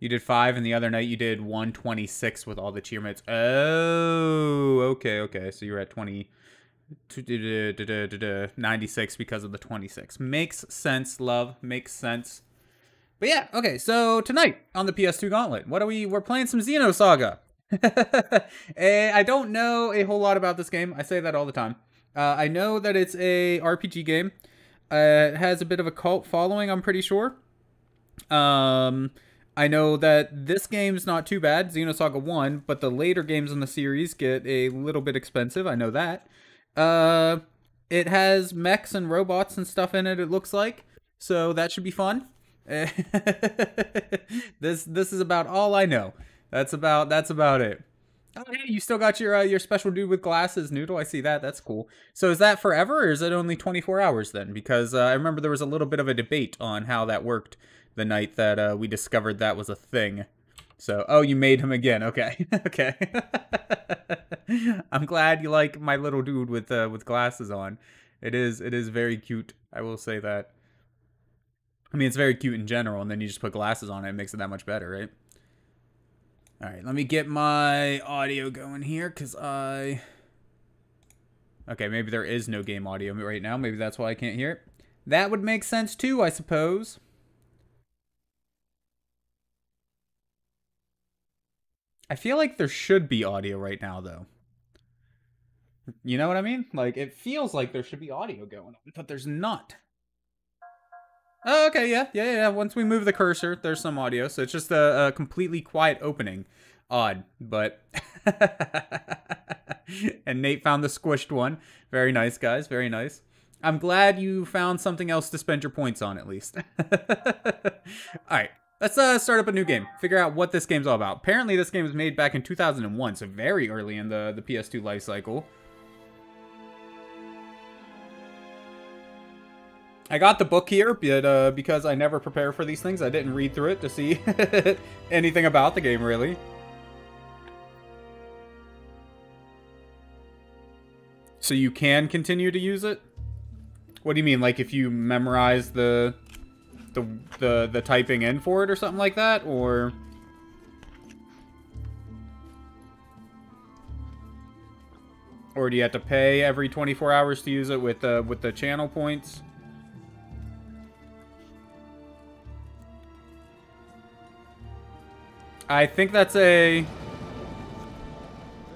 You did 5, and the other night you did 126 with all the cheer modes. Oh, okay, okay. So you were at 96 because of the 26. Makes sense, love. Makes sense. But yeah, okay. So tonight on the PS2 Gauntlet, what are we? We're playing some Xenosaga. I don't know a whole lot about this game. I say that all the time. I know that it's a RPG game. It has a bit of a cult following, I'm pretty sure. I know that this game's not too bad, Xenosaga 1, but the later games in the series get a little bit expensive, I know that. It has mechs and robots and stuff in it, it looks like, so that should be fun. This is about all I know. That's about it. Oh, hey, you still got your special dude with glasses, Noodle. I see that. That's cool. So is that forever, or is it only 24 hours then? Because I remember there was a little bit of a debate on how that worked the night that we discovered that was a thing. So, oh, you made him again. Okay, okay. I'm glad you like my little dude with glasses on. It is very cute. I will say that. I mean, it's very cute in general, and then you just put glasses on it, it makes it that much better, right? All right, let me get my audio going here, because I... Okay, maybe there is no game audio right now. Maybe that's why I can't hear it. That would make sense too, I suppose. I feel like there should be audio right now, though. You know what I mean? Like, it feels like there should be audio going on, but there's not. Oh, okay, yeah. Once we move the cursor, there's some audio, so it's just a completely quiet opening. Odd, but... And Nate found the squished one. Very nice, guys, very nice. I'm glad you found something else to spend your points on, at least. Alright, let's start up a new game. Figure out what this game's all about. Apparently, this game was made back in 2001, so very early in the PS2 life cycle. I got the book here, but because I never prepare for these things, I didn't read through it to see anything about the game, really. So you can continue to use it? What do you mean, like if you memorize the typing in for it or something like that, or...? Or do you have to pay every 24 hours to use it with the channel points? I think that's a...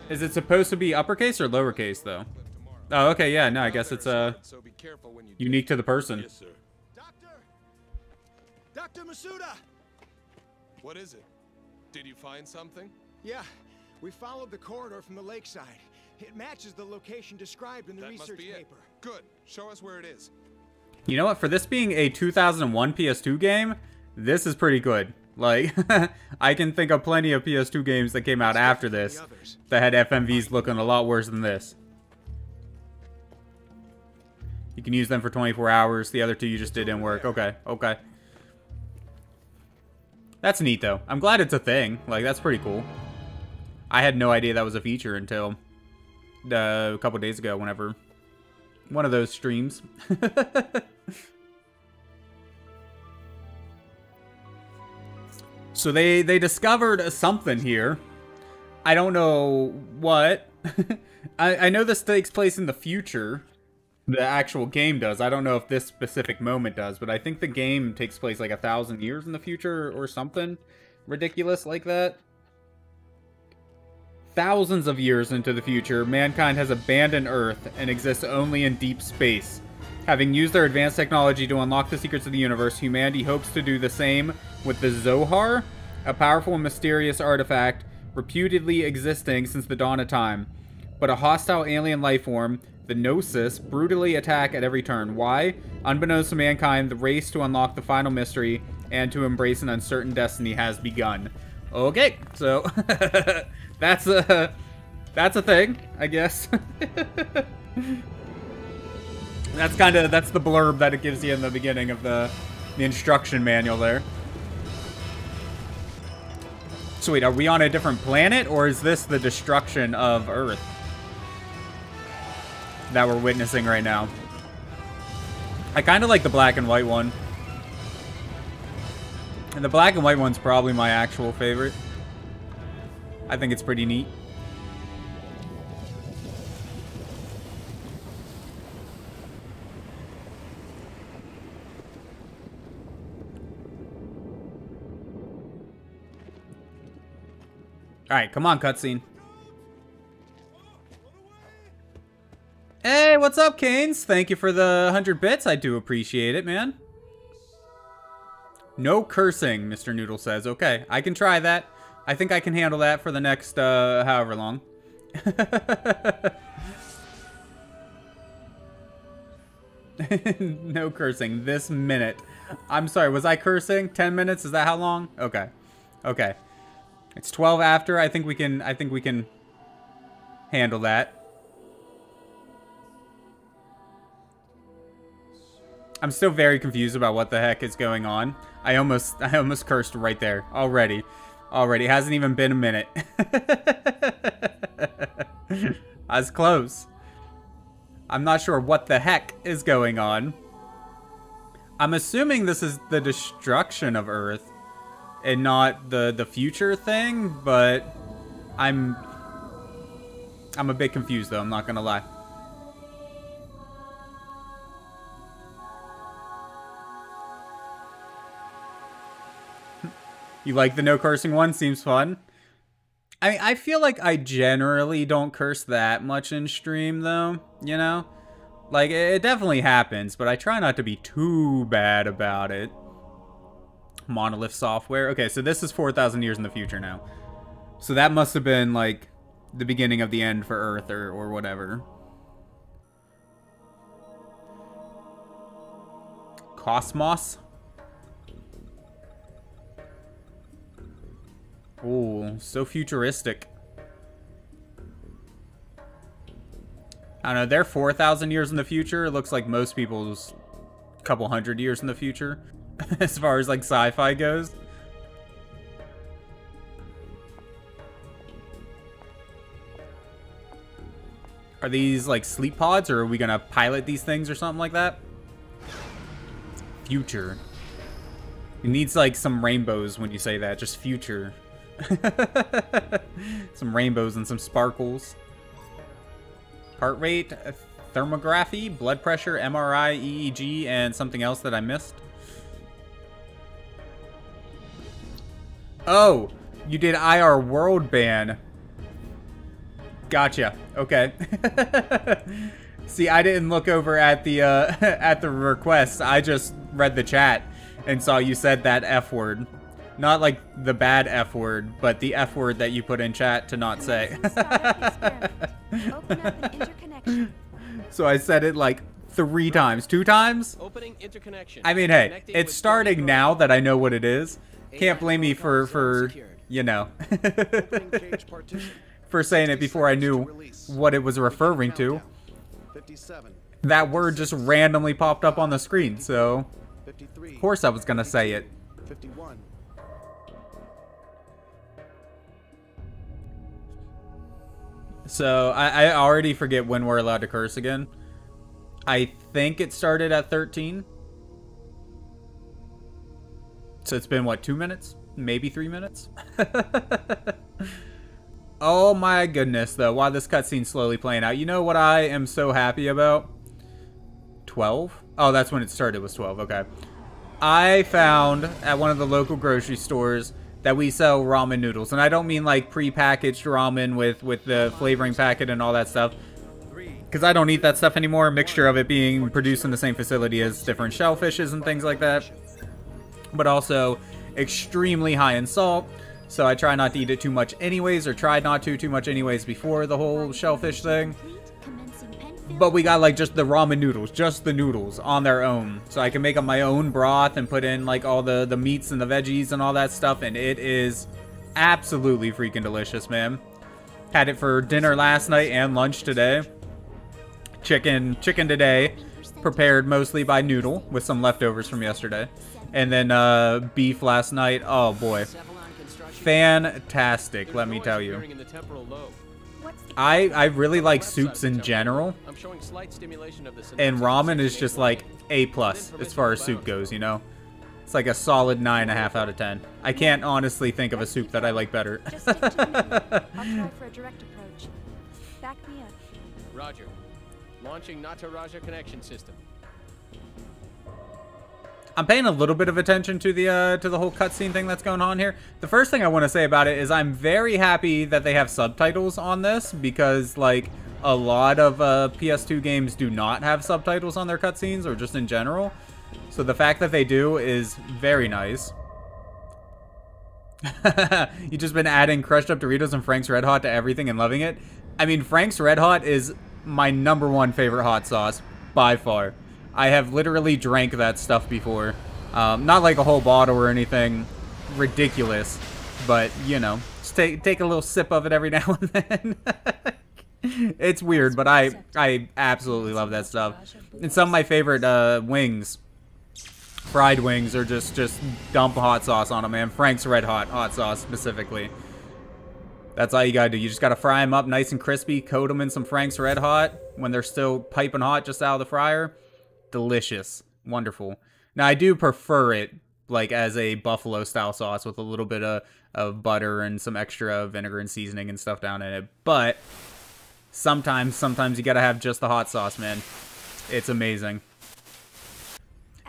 Is it supposed to be uppercase or lowercase, though? Oh, okay, yeah, no, I guess it's unique to the person. Yes, sir. Dr. Masuda! What is it? Did you find something? Yeah, we followed the corridor from the lakeside. It matches the location described in the research paper. Good, show us where it is. You know what, for this being a 2001 PS2 game, this is pretty good. Like, I can think of plenty of PS2 games that came out after this that had FMVs looking a lot worse than this. You can use them for 24 hours. The other two you just didn't work. Okay, okay. That's neat, though. I'm glad it's a thing. Like, that's pretty cool. I had no idea that was a feature until a couple days ago, whenever one of those streams. So they discovered something here. I don't know what. I know this takes place in the future. The actual game does. I don't know if this specific moment does, but I think the game takes place like 1,000 years in the future or something ridiculous like that. Thousands of years into the future, mankind has abandoned Earth and exists only in deep space. Having used their advanced technology to unlock the secrets of the universe, humanity hopes to do the same with the Zohar, a powerful and mysterious artifact reputedly existing since the dawn of time. But a hostile alien life form, the Gnosis, brutally attack at every turn. Why? Unbeknownst to mankind, the race to unlock the final mystery and to embrace an uncertain destiny has begun. Okay, so that's a thing, I guess. That's the blurb that it gives you in the beginning of the instruction manual there. So wait, are we on a different planet, or is this the destruction of Earth that we're witnessing right now? I kind of like the black and white one. And the black and white one's probably my actual favorite. I think it's pretty neat. Alright, come on, cutscene. Hey, what's up, Canes? Thank you for the 100 bits. I do appreciate it, man. No cursing, Mr. Noodle says. Okay, I can try that. I think I can handle that for the next, however long. No cursing this minute. I'm sorry, was I cursing? 10 minutes? Is that how long? Okay. Okay. It's 12 after. I think we can handle that. I'm still very confused about what the heck is going on. I almost cursed right there already. Already hasn't even been a minute. I was close. I'm not sure what the heck is going on. I'm assuming this is the destruction of Earth. And not the future thing, but I'm a bit confused though, I'm not gonna lie. You like the no cursing one? Seems fun. I mean, I feel like I generally don't curse that much in stream though, you know? Like, it definitely happens, but I try not to be too bad about it. Monolith Software. Okay, so this is 4,000 years in the future now. So that must have been, like, the beginning of the end for Earth or whatever. KOS-MOS? Ooh, so futuristic. I don't know, they're 4,000 years in the future. It looks like most people's couple hundred years in the future. As far as, like, sci-fi goes. Are these, like, sleep pods, or are we gonna pilot these things or something like that? Future. It needs, like, some rainbows when you say that. Just future. Some rainbows and some sparkles. Heart rate, thermography, blood pressure, MRI, EEG, and something else that I missed. Oh, you did IR world ban. Gotcha. Okay. See, I didn't look over at the requests. I just read the chat and saw you said that F word. Not like the bad F word, but the F word that you put in chat to not say. Open up an interconnection. So I said it like 3 times, 2 times. Opening interconnection. I mean, hey, it's starting now that I know what it is. Can't blame me for you know, for saying it before I knew what it was referring to. That word just randomly popped up on the screen, so of course I was gonna say it. So I already forget when we're allowed to curse again. I think it started at 13. So it's been, what, 2 minutes? Maybe 3 minutes? Oh my goodness, though. Wow, this cutscene's slowly playing out. You know what I am so happy about? 12? Oh, that's when it started, was 12. Okay. I found at one of the local grocery stores that we sell ramen noodles. And I don't mean, like, pre-packaged ramen with the flavoring packet and all that stuff. Because I don't eat that stuff anymore. A mixture of it being produced in the same facility as different shellfishes and things like that. But also extremely high in salt, so I try not to eat it too much anyways, or tried not to too much anyways before the whole shellfish thing. But we got like just the ramen noodles, just the noodles on their own. So I can make up my own broth and put in like all the meats and the veggies and all that stuff, and it is absolutely freaking delicious, man. Had it for dinner last night and lunch today. Chicken today, prepared mostly by Noodle with some leftovers from yesterday. And then beef last night. Oh boy, fantastic! Let me tell you, I really like soups in general, and ramen is just like A+ as far as soup goes, you know. It's like a solid 9.5 out of 10. I can't honestly think of a soup that I like better. Just stick to the menu. I'll try for a direct approach. Back me up. Roger. Launching Nataraja connection system. I'm paying a little bit of attention to the whole cutscene thing that's going on here. The first thing I want to say about it is I'm very happy that they have subtitles on this, because like a lot of PS2 games do not have subtitles on their cutscenes or just in general. So the fact that they do is very nice. You've just been adding crushed up Doritos and Frank's Red Hot to everything and loving it. I mean, Frank's Red Hot is my #1 favorite hot sauce by far. I have literally drank that stuff before. Not like a whole bottle or anything ridiculous, but, you know, just take a little sip of it every now and then. It's weird, but I absolutely love that stuff. And some of my favorite wings, fried wings, are just dump hot sauce on them, man. Frank's Red Hot hot sauce specifically. That's all you gotta do. You just gotta fry them up nice and crispy, coat them in some Frank's Red Hot when they're still piping hot just out of the fryer. Delicious. Wonderful. Now, I do prefer it, like, as a buffalo-style sauce with a little bit of butter and some extra vinegar and seasoning and stuff down in it. But sometimes you gotta have just the hot sauce, man. It's amazing.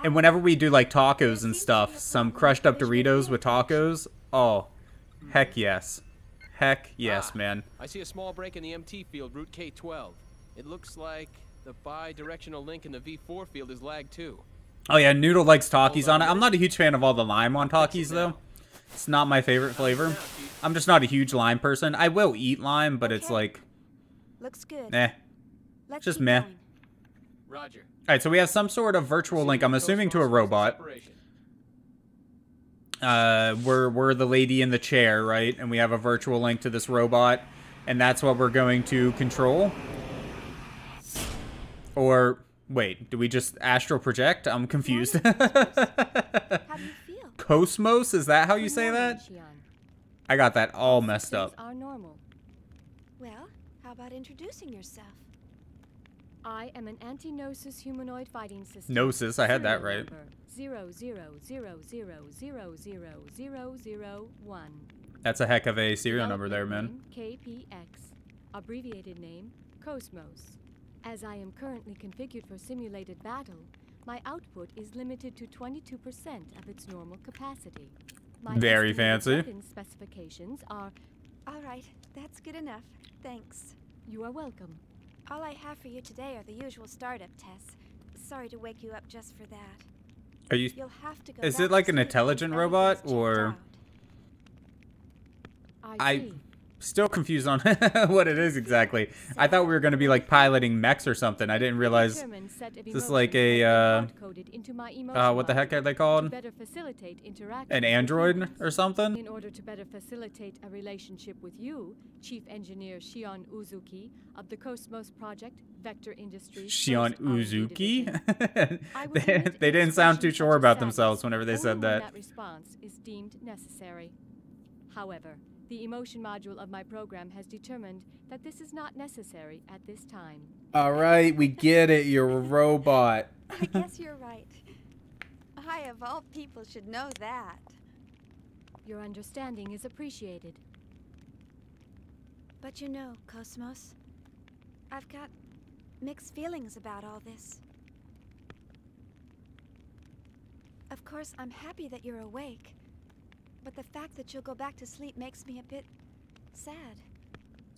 And whenever we do, like, tacos and stuff, some crushed-up Doritos with tacos, oh, heck yes. Heck yes, man. I see a small break in the MT field, route K12. It looks like the bi-directional link in the V4 field is lag too. Oh yeah, Noodle likes Takis on it. I'm not a huge fan of all the lime on Takis though. It's not my favorite flavor. I'm just not a huge lime person. I will eat lime, but it's like, looks good. Eh. Just meh. Roger. All right, so we have some sort of virtual link. I'm assuming to a robot. We're the lady in the chair, right? And we have a virtual link to this robot, and that's what we're going to control. Or, wait, do we just astral project? I'm confused. KOS-MOS, is that how you say that? I got that all messed up. Well, how about introducing yourself? I am an anti-Gnosis humanoid fighting system. Gnosis, I had that right. 0000000001. That's a heck of a serial number there, man. KPX, abbreviated name, KOS-MOS. As I am currently configured for simulated battle, my output is limited to 22% of its normal capacity. My very fancy specifications are... All right, that's good enough. Thanks. You are welcome. All I have for you today are the usual startup tests. Sorry to wake you up just for that. Are you... You'll have to go. Is it like an intelligent robot, or... I... Still confused on what it is exactly. I thought we were going to be like piloting mechs or something. I didn't realize this is like a what the heck are they called? An android or something? In order to better facilitate a relationship with you, Chief Engineer Shion Uzuki of the KOS-MOS project, Vector Industries. Shion Uzuki? They didn't sound too sure about themselves whenever they said that. That response is deemed necessary. However, the emotion module of my program has determined that this is not necessary at this time. All right, we get it. You're a robot. I guess you're right. I, of all people, should know that. Your understanding is appreciated. But you know, KOS-MOS, I've got mixed feelings about all this. Of course, I'm happy that you're awake. But the fact that you'll go back to sleep makes me a bit sad.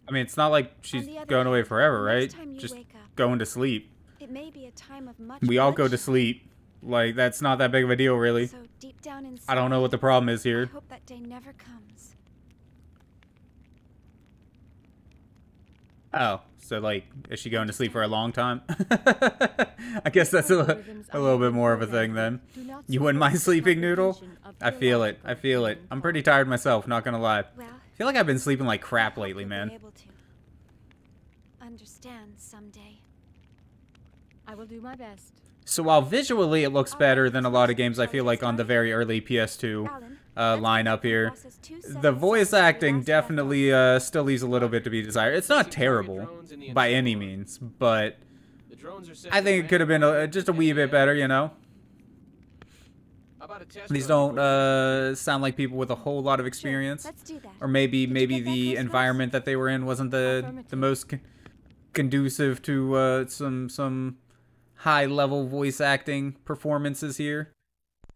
I mean, it's not like she's going away forever, right? Just going to sleep. It may be a time of much. We all go to sleep. Like, that's not that big of a deal, really. So deep down inside, I don't know what the problem is here. I hope that day never comes. Oh, so like, is she going to sleep for a long time? I guess that's a little bit more of a thing then. You wouldn't mind sleeping, Noodle? I feel it. I feel it. I'm pretty tired myself, not gonna lie. I feel like I've been sleeping like crap lately, man. Understand someday. I will do my best. So while visually it looks better than a lot of games, I feel like on the very early PS2 lineup here, the voice acting definitely still leaves a little bit to be desired. It's not terrible by any means, but I think it could have been just a wee bit better, you know. Please don't sound like people with a whole lot of experience. Sure, let's do that. Or maybe the environment that they were in wasn't the most conducive to some high level voice acting performances here.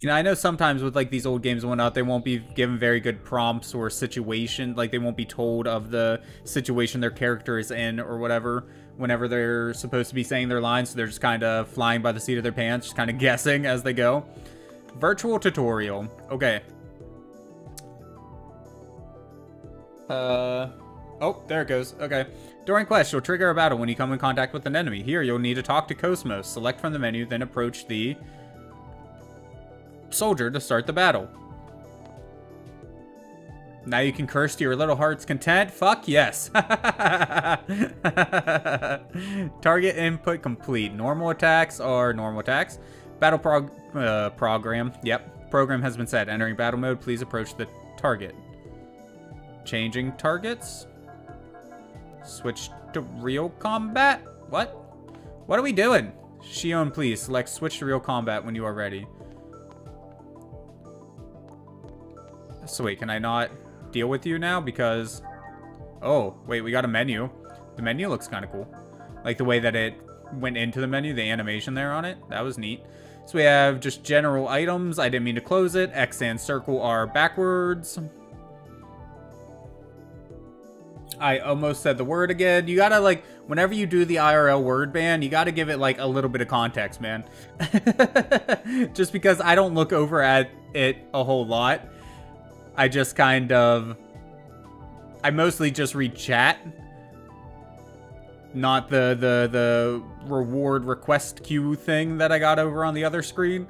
You know, I know sometimes with like these old games and whatnot, they won't be given very good prompts or situation, like they won't be told of the situation their character is in or whatever whenever they're supposed to be saying their lines, so they're just kind of flying by the seat of their pants, just kind of guessing as they go. Virtual tutorial. Okay. Oh, there it goes. Okay. During quest, you'll trigger a battle when you come in contact with an enemy. Here, you'll need to talk to KOS-MOS. Select from the menu, then approach the soldier to start the battle. Now you can curse to your little heart's content. Fuck yes. Target input complete. Normal attacks are normal attacks. Battle program. Yep. Program has been set. Entering battle mode. Please approach the target. Changing targets. Switch to real combat. What? What are we doing? Shion, please select switch to real combat when you are ready. So wait, can I not deal with you now? Because, oh, wait, we got a menu. The menu looks kind of cool. Like the way that it went into the menu, the animation there on it. That was neat. So we have just general items. I didn't mean to close it. X and circle are backwards. I almost said the word again. You gotta, like, whenever you do the IRL word ban, you gotta give it, like, a little bit of context, man. Just because I don't look over at it a whole lot. I just kind of, I mostly just read chat, not the reward request queue thing that I got over on the other screen.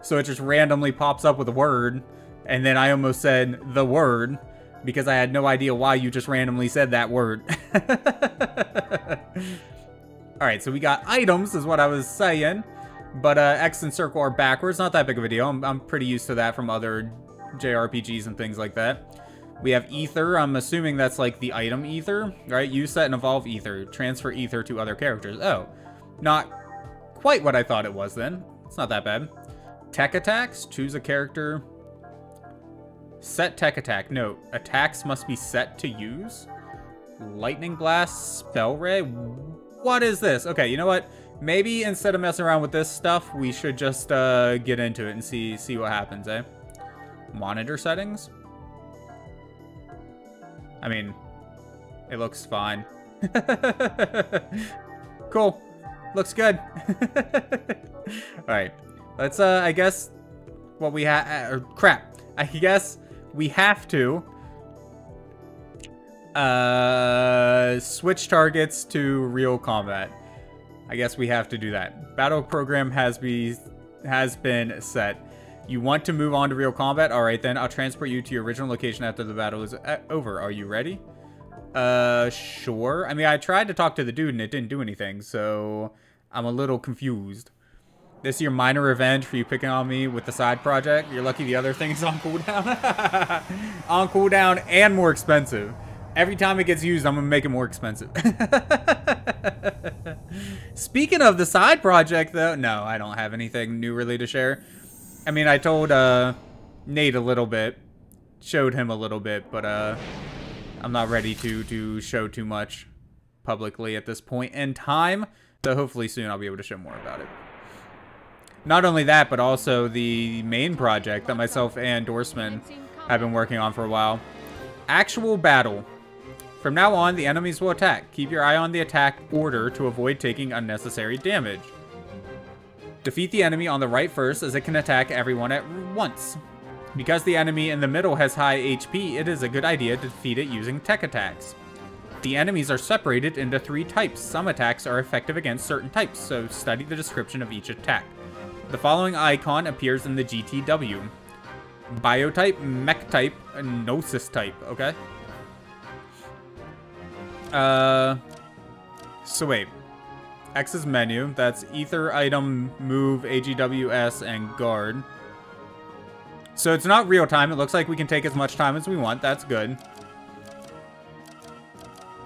So it just randomly pops up with a word, and then I almost said the word because I had no idea why you just randomly said that word. All right, so we got items is what I was saying, but X and circle are backwards. Not that big of a deal. I'm pretty used to that from other JRPGs and things like that. We have ether. I'm assuming that's like the item ether, right? Use, set, and evolve ether. Transfer ether to other characters. Oh, not quite what I thought it was then. It's not that bad. Tech attacks. Choose a character. Set tech attack. No, attacks must be set to use. Lightning blast. Spell ray. What is this? Okay, you know what? Maybe instead of messing around with this stuff, we should just get into it and see what happens, eh? Monitor settings. I mean, it looks fine. Cool. Looks good. All right. Let's I guess what we have crap. I guess we have to switch targets to real combat. I guess we have to do that. Battle program has been set. You want to move on to real combat? All right, then I'll transport you to your original location after the battle is over. Are you ready? Sure. I mean, I tried to talk to the dude and it didn't do anything, so I'm a little confused. This is your minor revenge for you picking on me with the side project. You're lucky the other thing is on cooldown. On cooldown and more expensive. Every time it gets used, I'm gonna make it more expensive. Speaking of the side project though, no, I don't have anything new really to share. I mean, I told Nate a little bit, showed him a little bit, but I'm not ready to show too much publicly at this point in time. So hopefully soon I'll be able to show more about it. Not only that, but also the main project that myself and Dorseman have been working on for a while. Actual battle. From now on, the enemies will attack. Keep your eye on the attack order to avoid taking unnecessary damage. Defeat the enemy on the right first, as it can attack everyone at once. Because the enemy in the middle has high HP, it is a good idea to defeat it using tech attacks. The enemies are separated into 3 types. Some attacks are effective against certain types, so study the description of each attack. The following icon appears in the GTW. Biotype, Mech type, and Gnosis type, okay? So wait. X's menu, that's ether, item, move, AGWS, and guard. So it's not real time. It looks like we can take as much time as we want. That's good.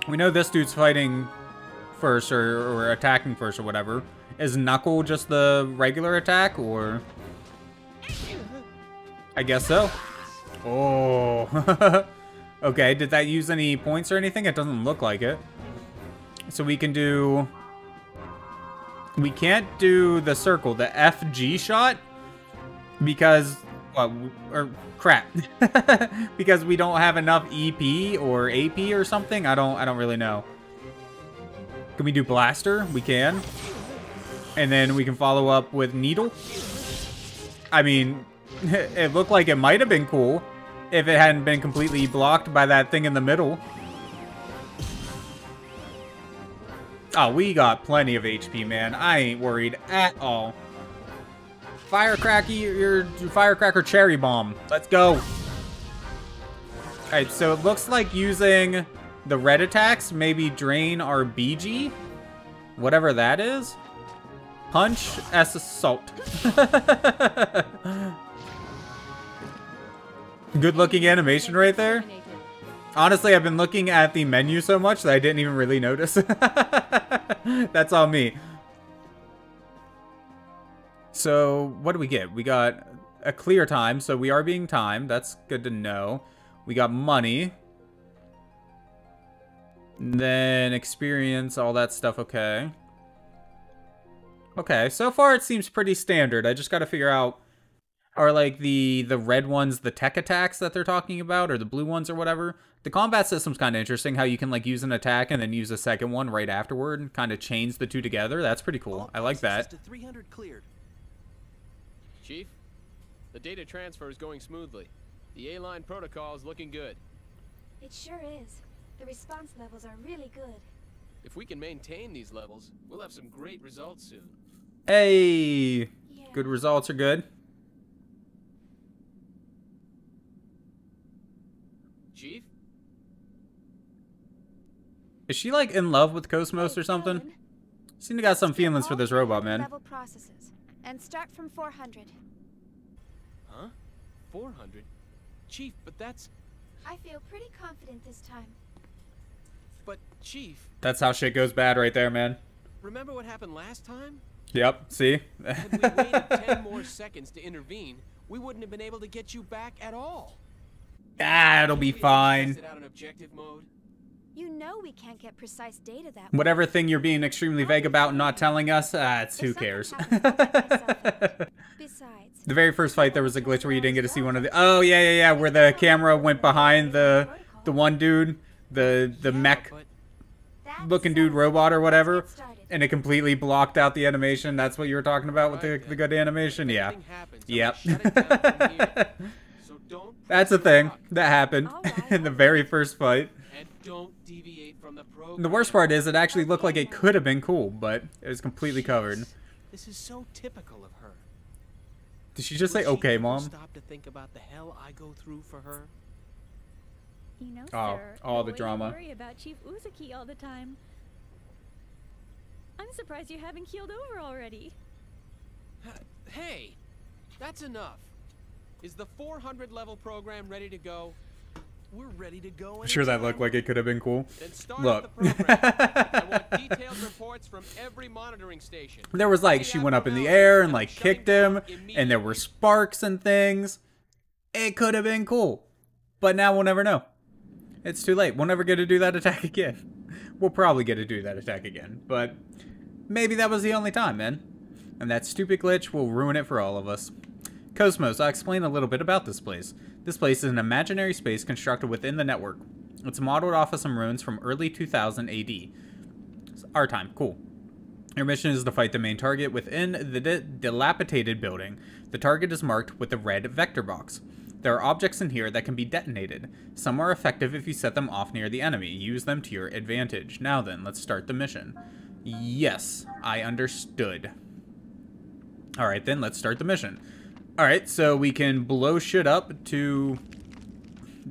We know this dude's fighting first or attacking first or whatever. Is knuckle just the regular attack or... I guess so. Oh. Okay, did that use any points or anything? It doesn't look like it. So we can do... We can't do the circle, the FG shot, because... Well, or crap. Because we don't have enough EP or AP or something. I don't really know. Can we do blaster? We can. And then we can follow up with needle. I mean, it looked like it might have been cool if it hadn't been completely blocked by that thing in the middle. Oh, we got plenty of HP, man. I ain't worried at all. Firecracker cherry bomb. Let's go. Alright, so it looks like using the red attacks maybe drain our BG. Whatever that is. Punch as assault. Good looking animation right there. Honestly, I've been looking at the menu so much that I didn't even really notice. That's on me. So, what do we get? We got a clear time, so we are being timed. That's good to know. We got money. And then experience, all that stuff, okay. Okay, so far it seems pretty standard. I just gotta figure out, are like the red ones the tech attacks that they're talking about, or the blue ones or whatever? The combat system's kind of interesting, how you can like use an attack and then use a second one right afterward and kind of chains the two together. That's pretty cool. I like that. Chief, the data transfer is going smoothly. The A-line protocol is looking good. It sure is. The response levels are really good. If we can maintain these levels, we'll have some great results soon. Hey! Yeah. Good results are good. Chief? Is she like in love with KOS-MOS or something? Seem to got some feelings for this robot, man. Level processes. And start from 400. Huh? 400? Chief, but that's... I feel pretty confident this time. But, Chief... That's how shit goes bad right there, man. Remember what happened last time? Yep, see? Had we waited 10 more seconds to intervene, we wouldn't have been able to get you back at all. Ah, it'll be fine. You know we can't get precise data that way. Whatever thing you're being extremely vague about and not telling us, it's who cares. Besides, the very first fight there was a glitch where you didn't get to see one of the... Oh, yeah, where the camera went behind the one dude, the mech looking dude robot or whatever, and it completely blocked out the animation. That's what you were talking about with the good animation? Yeah. Yep. That's a thing that happened in the very first fight. Don't deviate from the program. The worst part is it actually looked like it could have been cool, but it was completely covered. This is so typical of her. Did she just say, okay, Mom? Stop to think about the hell I go through for her. You know, oh, sir, all the drama. I worry about Chief Uzuki all the time. I'm surprised you haven't keeled over already. Hey, that's enough. Is the 400 level program ready to go? We're ready to go. I'm sure that looked like it could have been cool. Look. I want detailed reports from every monitoring station. There was like, she went up in the air and like kicked him, and there were sparks and things. It could have been cool. But now we'll never know. It's too late. We'll never get to do that attack again. We'll probably get to do that attack again. But maybe that was the only time, man. And that stupid glitch will ruin it for all of us. KOS-MOS, I'll explain a little bit about this place. This place is an imaginary space constructed within the network. It's modeled off of some ruins from early 2000 AD. It's our time, cool. Your mission is to fight the main target within the dilapidated building. The target is marked with a red vector box. There are objects in here that can be detonated. Some are effective if you set them off near the enemy. Use them to your advantage. Now then, let's start the mission. Yes, I understood. Alright then, let's start the mission. Alright, so we can blow shit up to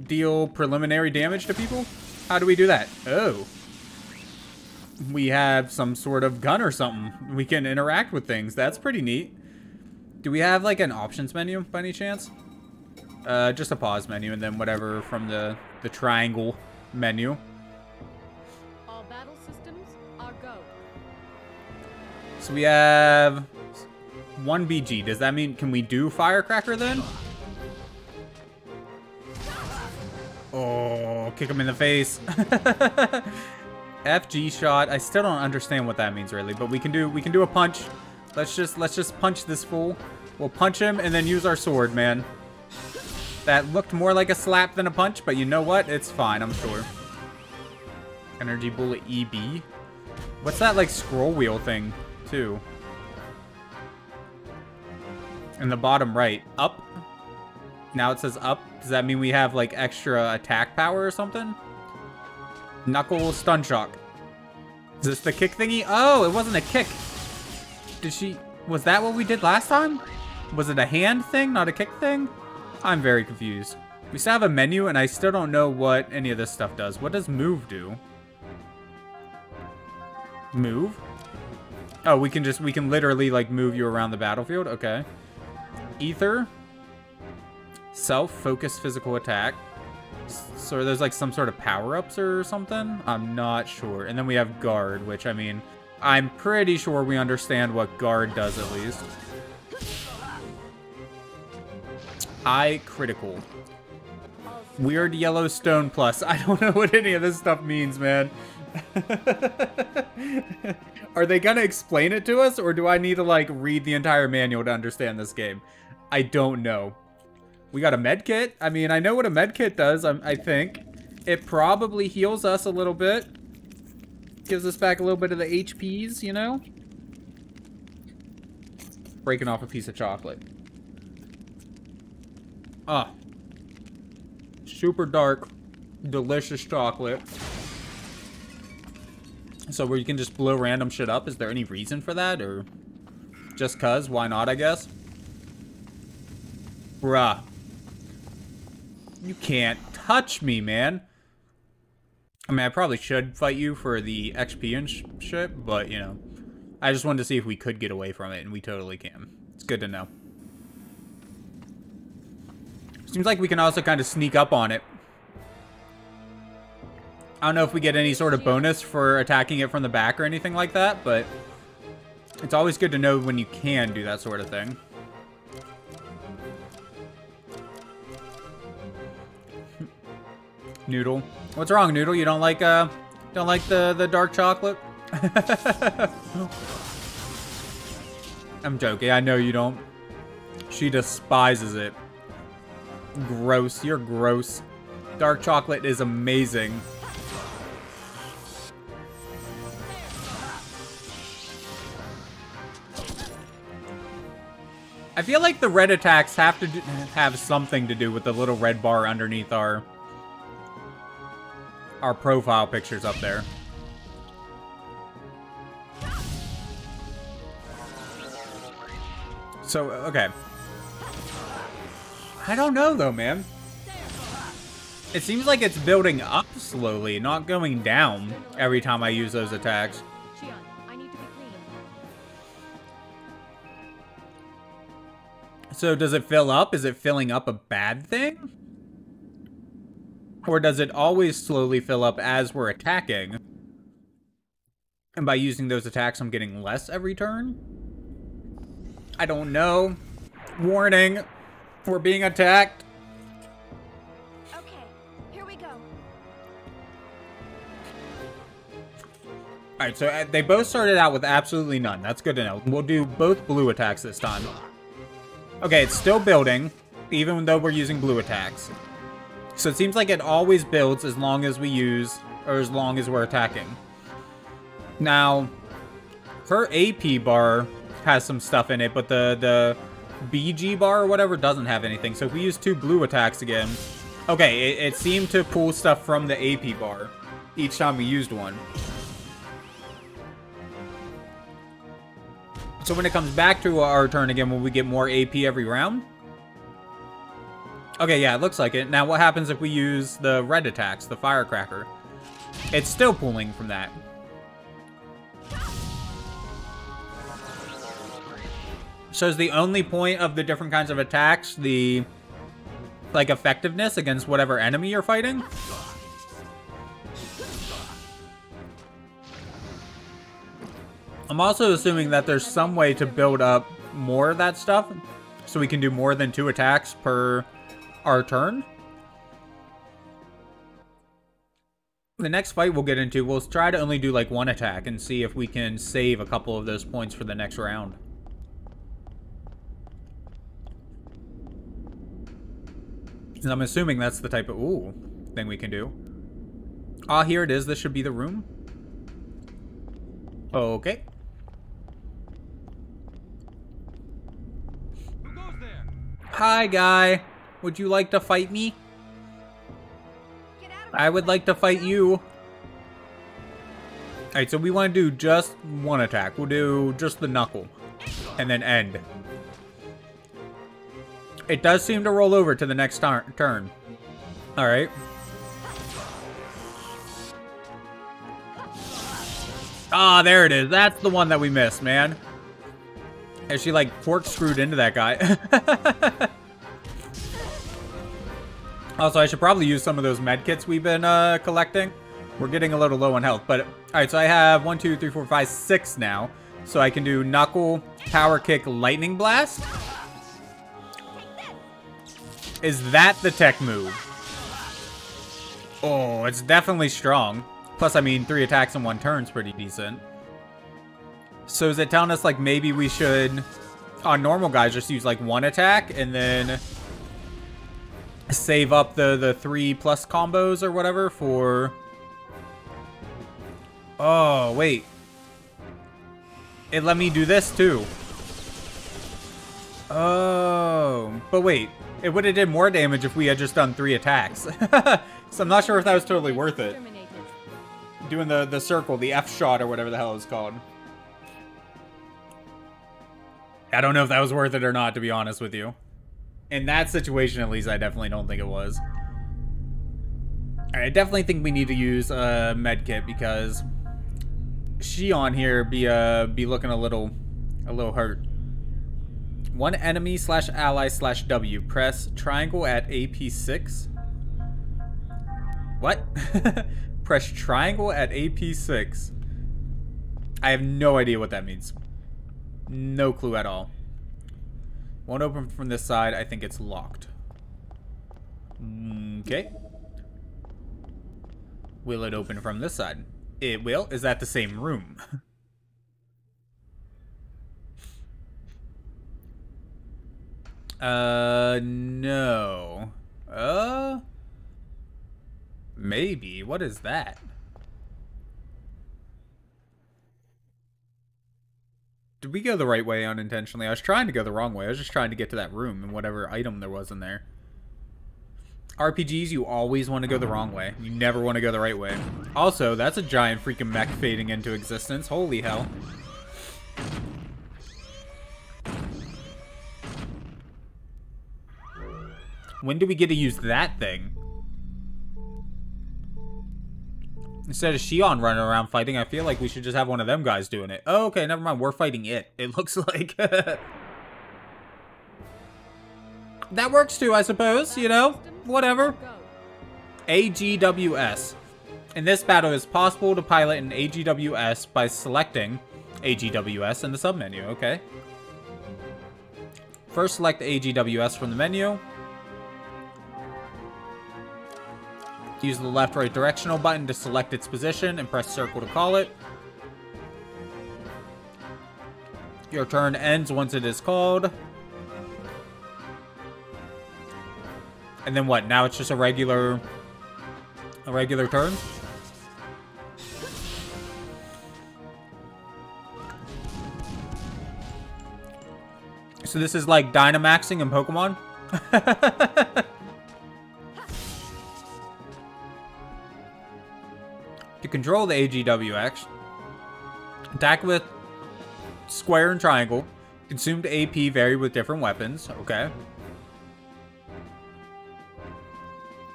deal preliminary damage to people? How do we do that? Oh. We have some sort of gun or something. We can interact with things. That's pretty neat. Do we have, like, an options menu by any chance? Just a pause menu and then whatever from the triangle menu. All battle systems are go. So we have... 1 BG. Does that mean, can we do Firecracker then? Oh, kick him in the face. FG shot. I still don't understand what that means really, but we can do a punch. Let's just punch this fool. We'll punch him and then use our sword, man. That looked more like a slap than a punch, but you know what? It's fine, I'm sure. Energy bullet EB. What's that like scroll wheel thing too? In the bottom right. Up. Now it says up. Does that mean we have like extra attack power or something? Knuckle stun shock. Is this the kick thingy? Oh, it wasn't a kick. Did she... Was that what we did last time? Was it a hand thing, not a kick thing? I'm very confused. We still have a menu and I still don't know what any of this stuff does. What does move do? Move? Oh, we can literally like move you around the battlefield. Okay. Ether. Self-focus physical attack. So there's like some sort of power-ups or something? I'm not sure. And then we have guard, which I mean, I'm pretty sure we understand what guard does at least. High critical. Weird Yellowstone plus. I don't know what any of this stuff means, man. Are they gonna explain it to us or do I need to like read the entire manual to understand this game? I don't know. We got a med kit. I mean, I know what a med kit does, I think. It probably heals us a little bit. Gives us back a little bit of the HPs, you know? Breaking off a piece of chocolate. Ah. Super dark, delicious chocolate. So where you can just blow random shit up? Is there any reason for that? Or just cuz? Why not, I guess? Bruh. You can't touch me, man. I mean, I probably should fight you for the XP and shit, but, you know. I just wanted to see if we could get away from it, and we totally can. It's good to know. Seems like we can also kind of sneak up on it. I don't know if we get any sort of bonus for attacking it from the back or anything like that, but it's always good to know when you can do that sort of thing. Noodle. What's wrong, Noodle? You don't like the dark chocolate? I'm joking. I know you don't. She despises it. Gross. You're gross. Dark chocolate is amazing. I feel like the red attacks have to have something to do with the little red bar underneath our profile pictures up there. So, okay. I don't know though, man. It seems like it's building up slowly, not going down every time I use those attacks. Shion, I need to be clean. So does it fill up? Is it filling up a bad thing? Or does it always slowly fill up as we're attacking? And by using those attacks, I'm getting less every turn? I don't know. Warning. We're being attacked. Okay, here we go. Alright, so they both started out with absolutely none. That's good to know. We'll do both blue attacks this time. Okay, it's still building, even though we're using blue attacks. So it seems like it always builds as long as we use, or as long as we're attacking. Now, her AP bar has some stuff in it, but the BG bar or whatever doesn't have anything. So if we use two blue attacks again, okay, it seemed to pull stuff from the AP bar each time we used one. So when it comes back to our turn again, will we get more AP every round? Okay, yeah, it looks like it. Now, what happens if we use the red attacks, the firecracker? It's still pulling from that. So is the only point of the different kinds of attacks the, like, effectiveness against whatever enemy you're fighting? I'm also assuming that there's some way to build up more of that stuff, so we can do more than two attacks per... our turn? The next fight we'll get into, we'll try to only do like one attack and see if we can save a couple of those points for the next round. And I'm assuming that's the type of thing we can do. Ah, here it is. This should be the room. Okay. Who goes there? Hi, guy. Would you like to fight me? I would like to fight you. Alright, so we want to do just one attack. We'll do just the knuckle. And then end. It does seem to roll over to the next turn. Alright. Ah, there it is. That's the one that we missed, man. And she, like, corkscrewed into that guy. Also, I should probably use some of those medkits we've been collecting. We're getting a little low on health, but... Alright, so I have 1, 2, 3, 4, 5, 6 now. So I can do Knuckle, Power Kick, Lightning Blast. Is that the tech move? Oh, it's definitely strong. Plus, I mean, 3 attacks in 1 turn is pretty decent. So is it telling us, like, maybe we should... On normal guys, just use, like, 1 attack and then... Save up the 3+ combos or whatever for... Oh, wait. It let me do this too. Oh, but wait. It would have did more damage if we had just done 3 attacks. So I'm not sure if that was totally worth it. Doing the circle, the F shot or whatever the hell it's called. I don't know if that was worth it or not, to be honest with you. In that situation, at least, I definitely don't think it was. I definitely think we need to use a medkit because she on here be looking a little hurt. One enemy / ally / W. Press triangle at AP6. What? Press triangle at AP6. I have no idea what that means. No clue at all. Won't open from this side. I think it's locked. Okay. Will it open from this side? It will. Is that the same room? No. Maybe. What is that? Did we go the right way unintentionally? I was trying to go the wrong way. I was just trying to get to that room and whatever item there was in there. RPGs, you always want to go the wrong way. You never want to go the right way. Also, that's a giant freaking mech fading into existence. Holy hell. When do we get to use that thing? Instead of Shion running around fighting, I feel like we should just have one of them guys doing it. Oh, okay, never mind. We're fighting it. It looks like. That works too, I suppose. You know, whatever. AGWS. In this battle, it's possible to pilot an AGWS by selecting AGWS in the submenu. Okay. First, select AGWS from the menu. Use the left-right directional button to select its position and press circle to call it. Your turn ends once it is called. And then what? Now it's just a regular turn? So this is like Dynamaxing in Pokemon? To control the AGWX, attack with square and triangle. Consumed AP vary with different weapons. Okay.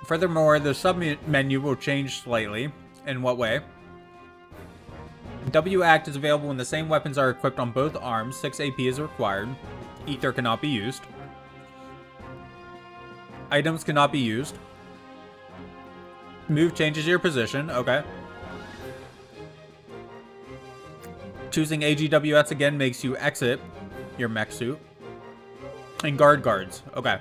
Furthermore, the sub-menu will change slightly. In what way? W act is available when the same weapons are equipped on both arms. 6 AP is required. Ether cannot be used. Items cannot be used. Move changes your position. Okay. Choosing AGWS again makes you exit your mech suit. And guards. Okay.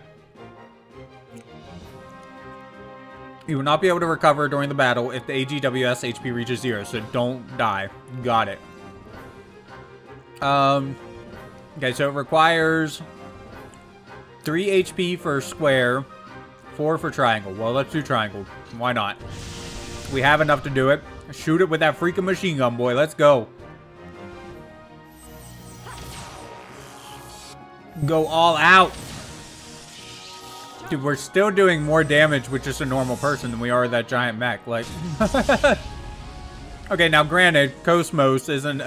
You will not be able to recover during the battle if the AGWS HP reaches zero, so don't die. Got it. Okay, so it requires 3 HP for square, 4 for triangle. Well, let's do triangle. Why not? We have enough to do it. Shoot it with that freaking machine gun, boy. Let's go. Go all out. Dude, we're still doing more damage with just a normal person than we are with that giant mech. Like, okay, now granted, KOS-MOS isn't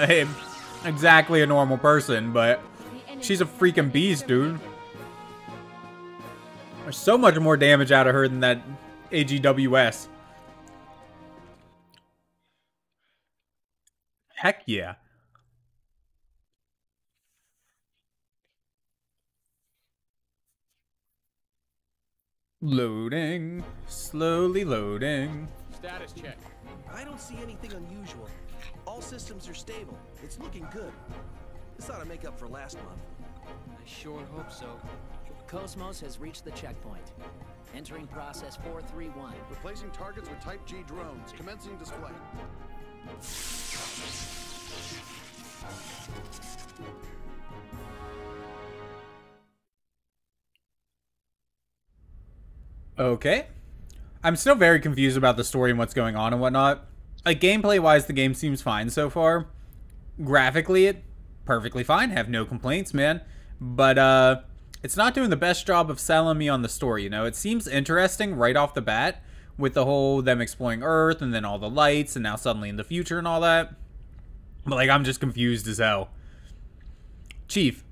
exactly a normal person, but she's a freaking beast, dude. There's so much more damage out of her than that AGWS. Heck yeah. Loading, slowly loading. Status check. I don't see anything unusual. All systems are stable. It's looking good. This ought to make up for last month. I sure hope so. KOS-MOS has reached the checkpoint. Entering process 431. Replacing targets with Type G drones. Commencing display. Okay. I'm still very confused about the story and what's going on and whatnot. Like, gameplay-wise, the game seems fine so far. Graphically, it's perfectly fine. Have no complaints, man. But, it's not doing the best job of selling me on the story, you know? It seems interesting right off the bat with the whole them exploring Earth and then all the lights and now suddenly in the future and all that. But, like, I'm just confused as hell. Chief,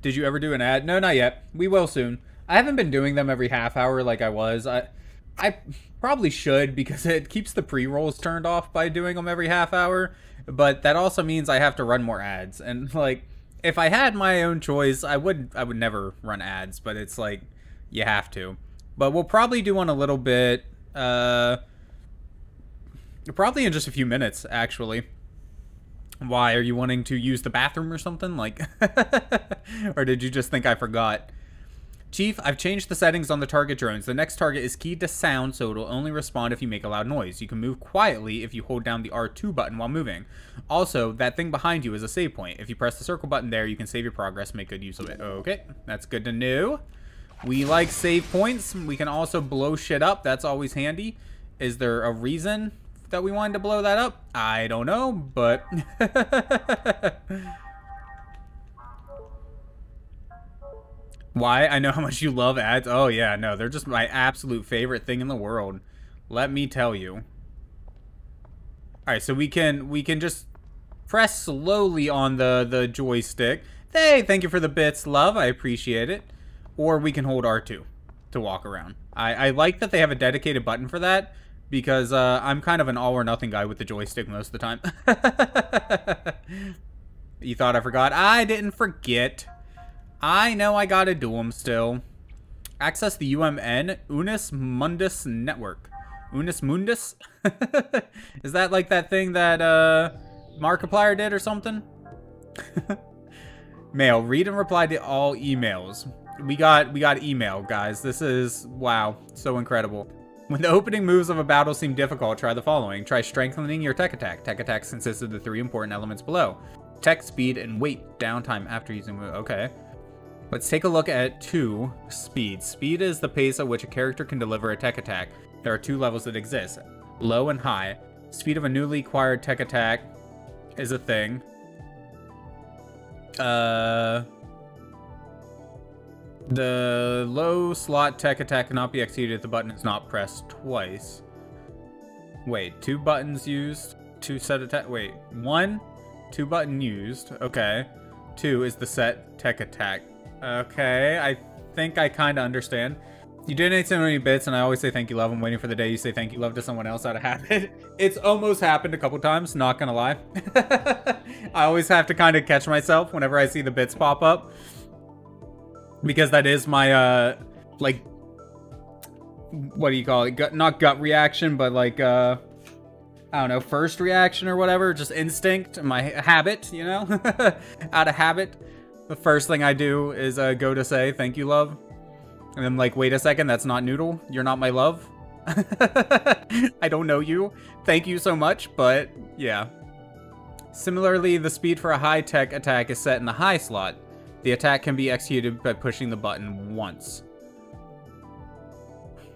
did you ever do an ad? No, not yet. We will soon. I haven't been doing them every half hour like I was. I probably should because it keeps the pre-rolls turned off by doing them every half hour. But that also means I have to run more ads. And like, if I had my own choice, I would never run ads. But it's like, you have to. But we'll probably do one a little bit, probably in just a few minutes, actually. Why, are you wanting to use the bathroom or something? Like, or did you just think I forgot? Chief, I've changed the settings on the target drones. The next target is keyed to sound, so it'll only respond if you make a loud noise. You can move quietly if you hold down the R2 button while moving. Also, that thing behind you is a save point. If you press the circle button there, you can save your progress, make good use of it. Okay, that's good to know. We like save points. We can also blow shit up. That's always handy. Is there a reason that we wanted to blow that up? I don't know, but... Why? I know how much you love ads. Oh, yeah, no, they're just my absolute favorite thing in the world. Let me tell you. All right, so we can just press slowly on the joystick. Hey, thank you for the bits, love. I appreciate it. Or we can hold R2 to walk around. I like that they have a dedicated button for that because I'm kind of an all-or-nothing guy with the joystick most of the time. You thought I forgot? I didn't forget. I know I gotta do them still. Access the UMN, Unis Mundus Network. Unis Mundus? Is that like that thing that Markiplier did or something? Mail, read and reply to all emails. We got email, guys. This is, wow, so incredible. When the opening moves of a battle seem difficult, try the following. Try strengthening your tech attack. Tech attacks consist of the 3 important elements below. Tech, speed, and weight. Downtime after using, okay. Let's take a look at 2, speed. Speed is the pace at which a character can deliver a tech attack. There are 2 levels that exist, low and high. Speed of a newly acquired tech attack is a thing. The low slot tech attack cannot be executed if the button is not pressed twice. Wait, 2 buttons used, 2 set attack, wait, 1, 2 button used, okay. 2 is the set tech attack. Okay, I think I kind of understand. You donate so many bits, and I always say thank you, love. I'm waiting for the day you say thank you, love to someone else out of habit. It's almost happened a couple times, not gonna lie. I always have to kind of catch myself whenever I see the bits pop up. Because that is my, like, what do you call it? Not gut reaction, but like, I don't know, first reaction or whatever. Just instinct, my habit, you know? Out of habit. The first thing I do is go to say, thank you, love. And then like, wait a second, that's not Noodle. You're not my love. I don't know you. Thank you so much, but yeah. Similarly, the speed for a high-tech attack is set in the high slot. The attack can be executed by pushing the button once.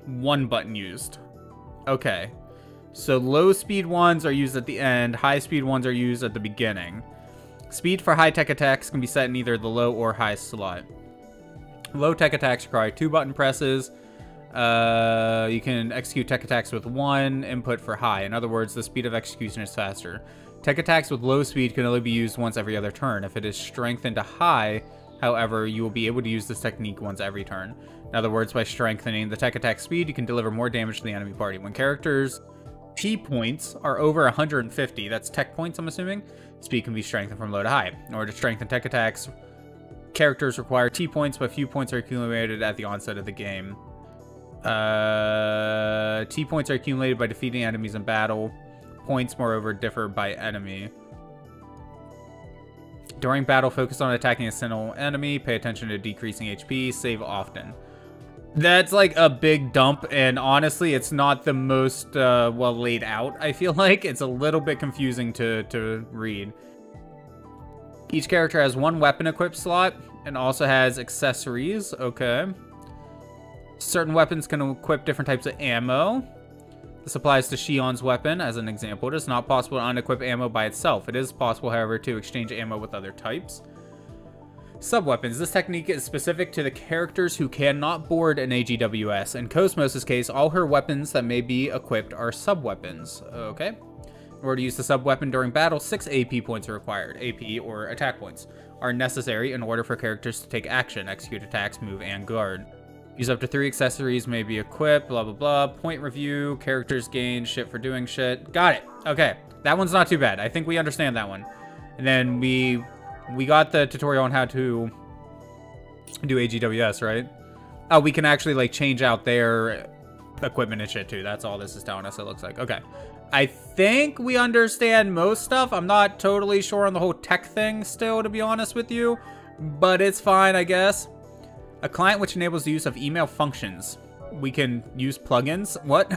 One button used. Okay. So low speed ones are used at the end, high speed ones are used at the beginning. Speed for high-tech attacks can be set in either the low or high slot. Low-tech attacks require 2 button presses. You can execute tech attacks with 1 input for high. In other words, the speed of execution is faster. Tech attacks with low speed can only be used once every other turn. If it is strengthened to high, however, you will be able to use this technique once every turn. In other words, by strengthening the tech attack speed, you can deliver more damage to the enemy party. When characters' T points are over 150, that's tech points I'm assuming, speed can be strengthened from low to high. In order to strengthen tech attacks, characters require T points, but few points are accumulated at the onset of the game. T points are accumulated by defeating enemies in battle. Points, moreover, differ by enemy. During battle, focus on attacking a single enemy. Pay attention to decreasing HP. Save often. That's like a big dump, and honestly, it's not the most well laid out, I feel like. It's a little bit confusing to read. Each character has 1 weapon equip slot, and also has accessories. Okay. Certain weapons can equip different types of ammo. This applies to Shion's weapon, as an example. It is not possible to unequip ammo by itself. It is possible, however, to exchange ammo with other types. Sub-weapons. This technique is specific to the characters who cannot board an AGWS. In KOS-MOS' case, all her weapons that may be equipped are sub-weapons. Okay. In order to use the sub-weapon during battle, 6 AP points are required. AP, or attack points, are necessary in order for characters to take action, execute attacks, move, and guard. Use up to 3 accessories, may be equipped, blah, blah, blah. Point review, characters gain shit for doing shit. Got it. Okay. That one's not too bad. I think we understand that one. And then we got the tutorial on how to do AGWS, right? Oh, we can actually, like, change out their equipment and shit, too. That's all this is telling us, it looks like. Okay. I think we understand most stuff. I'm not totally sure on the whole tech thing still, to be honest with you. But it's fine, I guess. A client which enables the use of email functions. We can use plugins? What?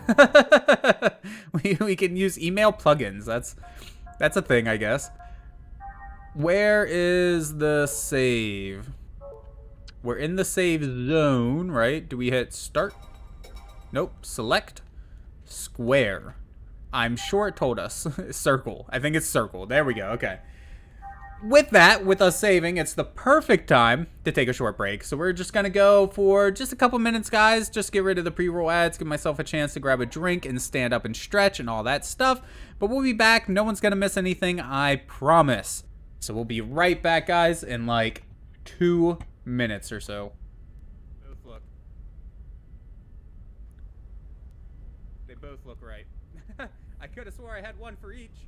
we can use email plugins. That's a thing, I guess. Where is the save? We're in the save zone, right? Do we hit start? Nope. Select. Square. I'm sure it told us. Circle. I think it's circle. There we go. Okay. With that, with us saving, it's the perfect time to take a short break. So we're just going to go for just a couple minutes, guys. Just get rid of the pre-roll ads, give myself a chance to grab a drink and stand up and stretch and all that stuff. But we'll be back. No one's going to miss anything, I promise. So we'll be right back, guys, in like 2 minutes or so. They both look right. I could have swore I had one for each.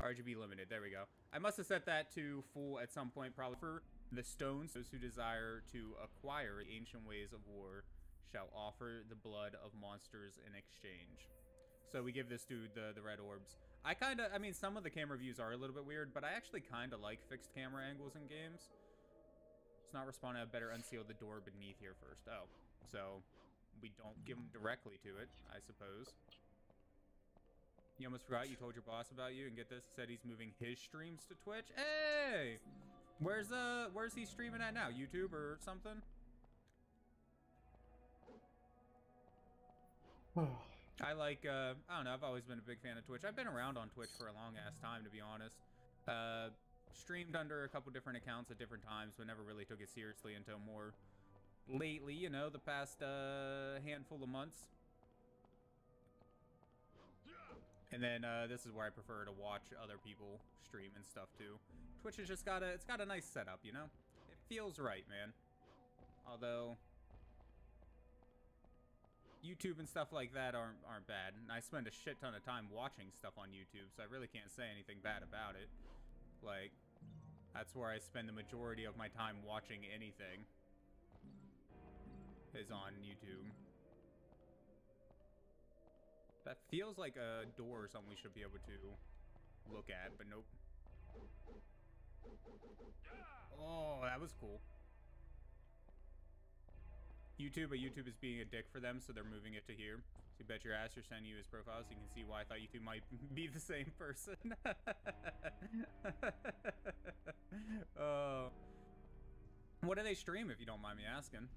RGB limited, there we go. I must have set that to full at some point, probably for the stones. Those who desire to acquire ancient ways of war shall offer the blood of monsters in exchange. So we give this dude the red orbs. I mean, some of the camera views are a little bit weird, but I actually kind of like fixed camera angles in games. It's not responding. I better unseal the door beneath here first. Oh, so we don't give them directly to it, I suppose. You almost forgot you told your boss about you, and get this, said he's moving his streams to Twitch. Hey! Where's he streaming at now? YouTube or something? I don't know, I've always been a big fan of Twitch. I've been around on Twitch for a long ass time, to be honest. Streamed under a couple different accounts at different times, but never really took it seriously until more lately, you know, the past handful of months. And then this is where I prefer to watch other people stream and stuff too. Twitch has just got a nice setup, you know? It feels right, man. Although YouTube and stuff like that aren't bad. And I spend a shit ton of time watching stuff on YouTube, so I really can't say anything bad about it. Like, that's where I spend the majority of my time watching anything, is on YouTube. That feels like a door or something we should be able to look at, but nope. Oh, that was cool. YouTube, but YouTube is being a dick for them, so they're moving it to here. So you bet your ass they're sending you his profile, so you can see why I thought you two might be the same person. What do they stream, if you don't mind me asking?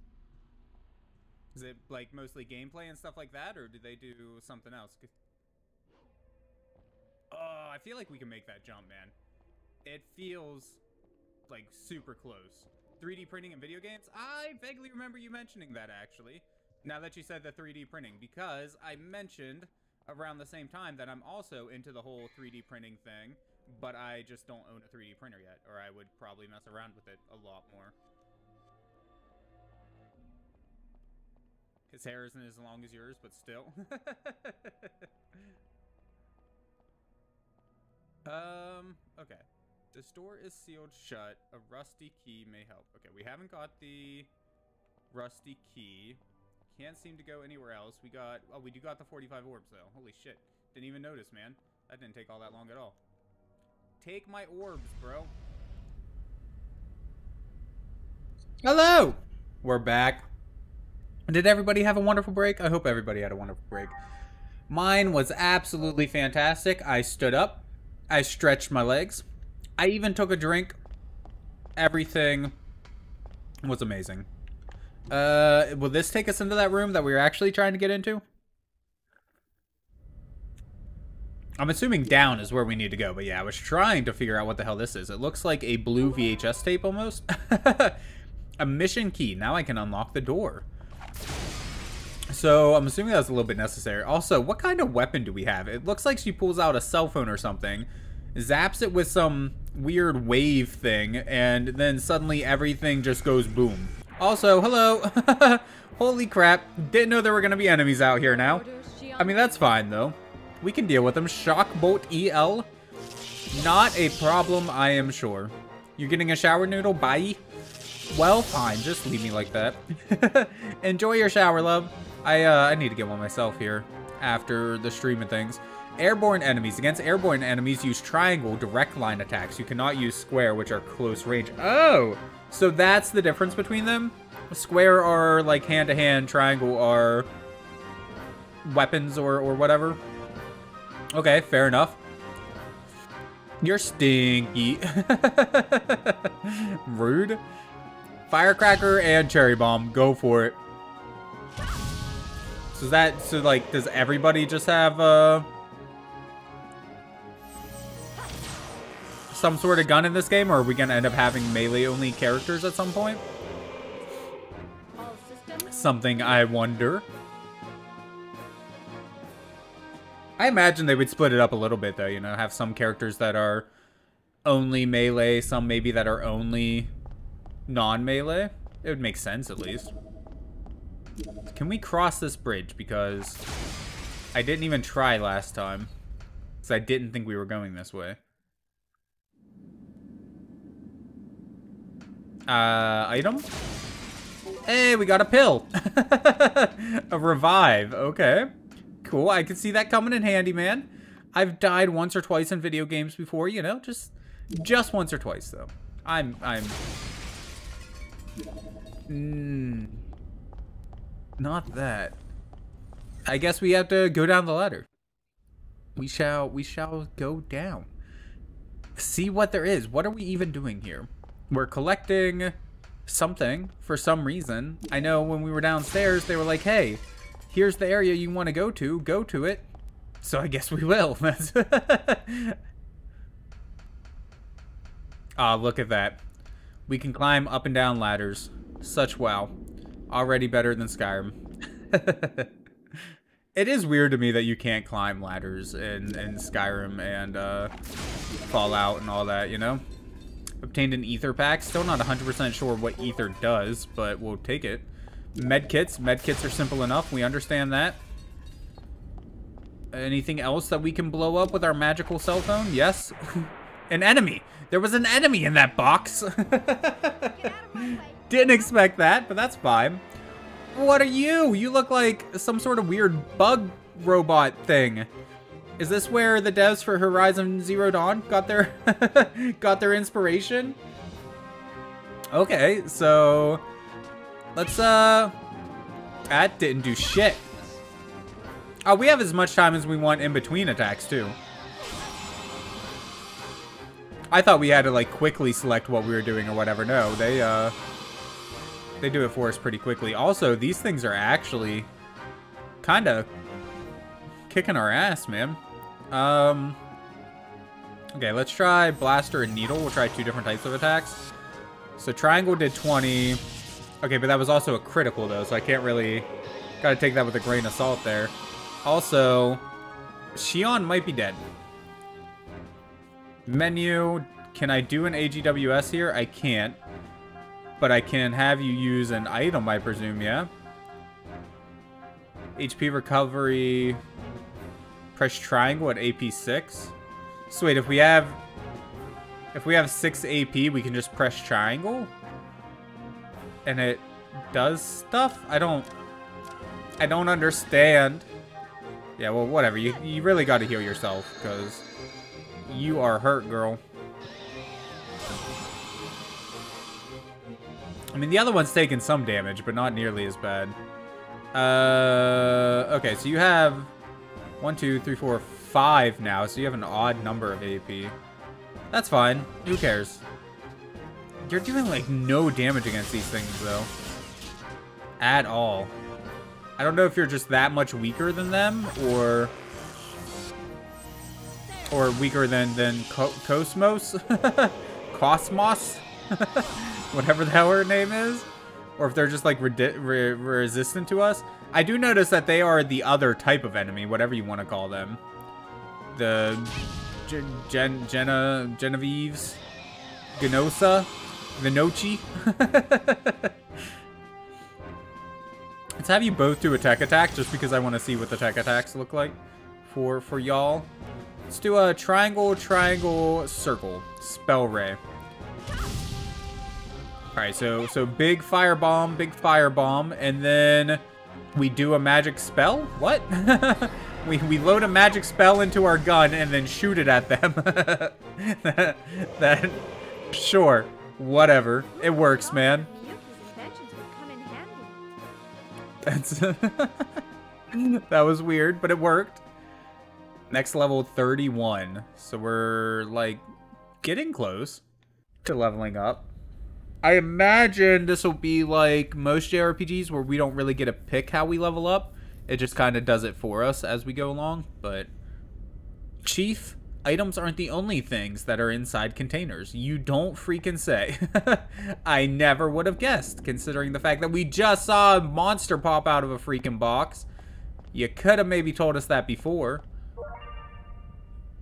Is it, like, mostly gameplay and stuff like that, or do they do something else? Oh, I feel like we can make that jump, man. It feels, like, super close. 3D printing and video games? I vaguely remember you mentioning that, actually. Now that you said the 3D printing, because I mentioned around the same time that I'm also into the whole 3D printing thing, but I just don't own a 3D printer yet, or I would probably mess around with it a lot more. His hair isn't as long as yours, but still. Okay. This door is sealed shut. A rusty key may help. Okay, we haven't got the rusty key. Can't seem to go anywhere else. We got... Oh, we do got the 45 orbs, though. Holy shit. Didn't even notice, man. That didn't take all that long at all. Take my orbs, bro. Hello! We're back. Did everybody have a wonderful break? I hope everybody had a wonderful break. Mine was absolutely fantastic. I stood up. I stretched my legs. I even took a drink. Everything was amazing. Will this take us into that room that we were actually trying to get into? I'm assuming down is where we need to go, but yeah, I was trying to figure out what the hell this is. It looks like a blue VHS tape almost. A mission key. Now I can unlock the door. So, I'm assuming that was a little bit necessary. Also, what kind of weapon do we have? It looks like she pulls out a cell phone or something, zaps it with some weird wave thing, and then suddenly everything just goes boom. Also, hello. Holy crap. Didn't know there were going to be enemies out here now. I mean, that's fine, though. We can deal with them. Shock Bolt EL. Not a problem, I am sure. You're getting a shower noodle? Bye. Well, fine. Just leave me like that. Enjoy your shower, love. I need to get one myself here after the stream and things. Airborne enemies. Against airborne enemies, use triangle direct line attacks. You cannot use square, which are close range. Oh! So that's the difference between them? Square are, like, hand-to-hand. Triangle are weapons or whatever. Okay, fair enough. You're stinky. Rude. Firecracker and cherry bomb. Go for it. So is that, so like, does everybody just have, some sort of gun in this game, or are we gonna end up having melee-only characters at some point? Something I wonder. I imagine they would split it up a little bit, though, you know, have some characters that are only melee, some maybe that are only non-melee. It would make sense, at least. Can we cross this bridge? Because I didn't even try last time. Because I didn't think we were going this way. Item? Hey, we got a pill. A revive. Okay. Cool. I could see that coming in handy, man. I've died once or twice in video games before, you know? Just once or twice, though. Not that. I guess we have to go down the ladder. We shall go down. See what there is. What are we even doing here? We're collecting something for some reason. I know when we were downstairs, they were like, hey, here's the area you want to go to. Go to it. So I guess we will. Ah, look at that. We can climb up and down ladders. Such wow. Already better than Skyrim. It is weird to me that you can't climb ladders in Skyrim and Fallout and all that, you know? Obtained an ether pack. Still not 100% sure what ether does, but we'll take it. Medkits. Medkits are simple enough. We understand that. Anything else that we can blow up with our magical cell phone? Yes. An enemy. There was an enemy in that box. Get out of my way. Didn't expect that, but that's fine. What are you? You look like some sort of weird bug robot thing. Is this where the devs for Horizon Zero Dawn got their inspiration? Okay, so let's That didn't do shit. Oh, we have as much time as we want in between attacks, too. I thought we had to, like, quickly select what we were doing or whatever. No, they do it for us pretty quickly. Also, these things are actually kind of kicking our ass, man. Okay, let's try Blaster and Needle. We'll try two different types of attacks. So Triangle did 20. Okay, but that was also a critical, though, so I can't really... Gotta take that with a grain of salt there. Also, Shion might be dead. Menu, can I do an AGWS here? I can't. But I can have you use an item, I presume, yeah? HP recovery, press triangle at AP 6. So wait, if we have 6 AP, we can just press triangle? And it does stuff? I don't understand. Yeah, well, whatever. You really got to heal yourself, because you are hurt, girl. I mean, the other one's taking some damage, but not nearly as bad. Okay, so you have 1, 2, 3, 4, 5 now, so you have an odd number of AP. That's fine. Who cares? You're doing, like, no damage against these things, though. At all. I don't know if you're just that much weaker than them, or weaker than KOS-MOS? KOS-MOS? Whatever the hell her name is. Or if they're just, like, resistant to us. I do notice that they are the other type of enemy, whatever you want to call them. The... Genevieve's? Gnosa? Vinochi? Let's have you both do a tech attack, just because I want to see what the tech attacks look like for y'all. Let's do a triangle, triangle, circle. Spell ray. Alright, so big firebomb, and then we do a magic spell? What? we load a magic spell into our gun and then shoot it at them. that... Sure. Whatever. It works, man. That was weird, but it worked. Next level 31. So we're, like, getting close to leveling up. I imagine this will be like most JRPGs where we don't really get to pick how we level up. It just kind of does it for us as we go along. But, Chief, items aren't the only things that are inside containers. You don't freaking say. I never would have guessed, considering the fact that we just saw a monster pop out of a freaking box. You could have maybe told us that before.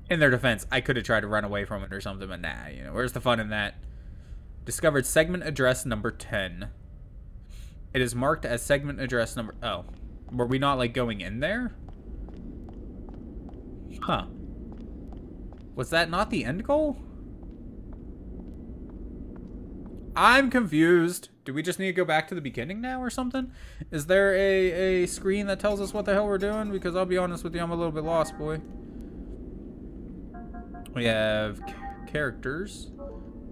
In their defense, I could have tried to run away from it or something, but nah, you know, where's the fun in that? Discovered segment address number 10. It is marked as segment address number... Oh. Were we not, like, going in there? Huh. Was that not the end goal? I'm confused. Do we just need to go back to the beginning now or something? Is there a screen that tells us what the hell we're doing? Because I'll be honest with you, I'm a little bit lost, boy. We have characters.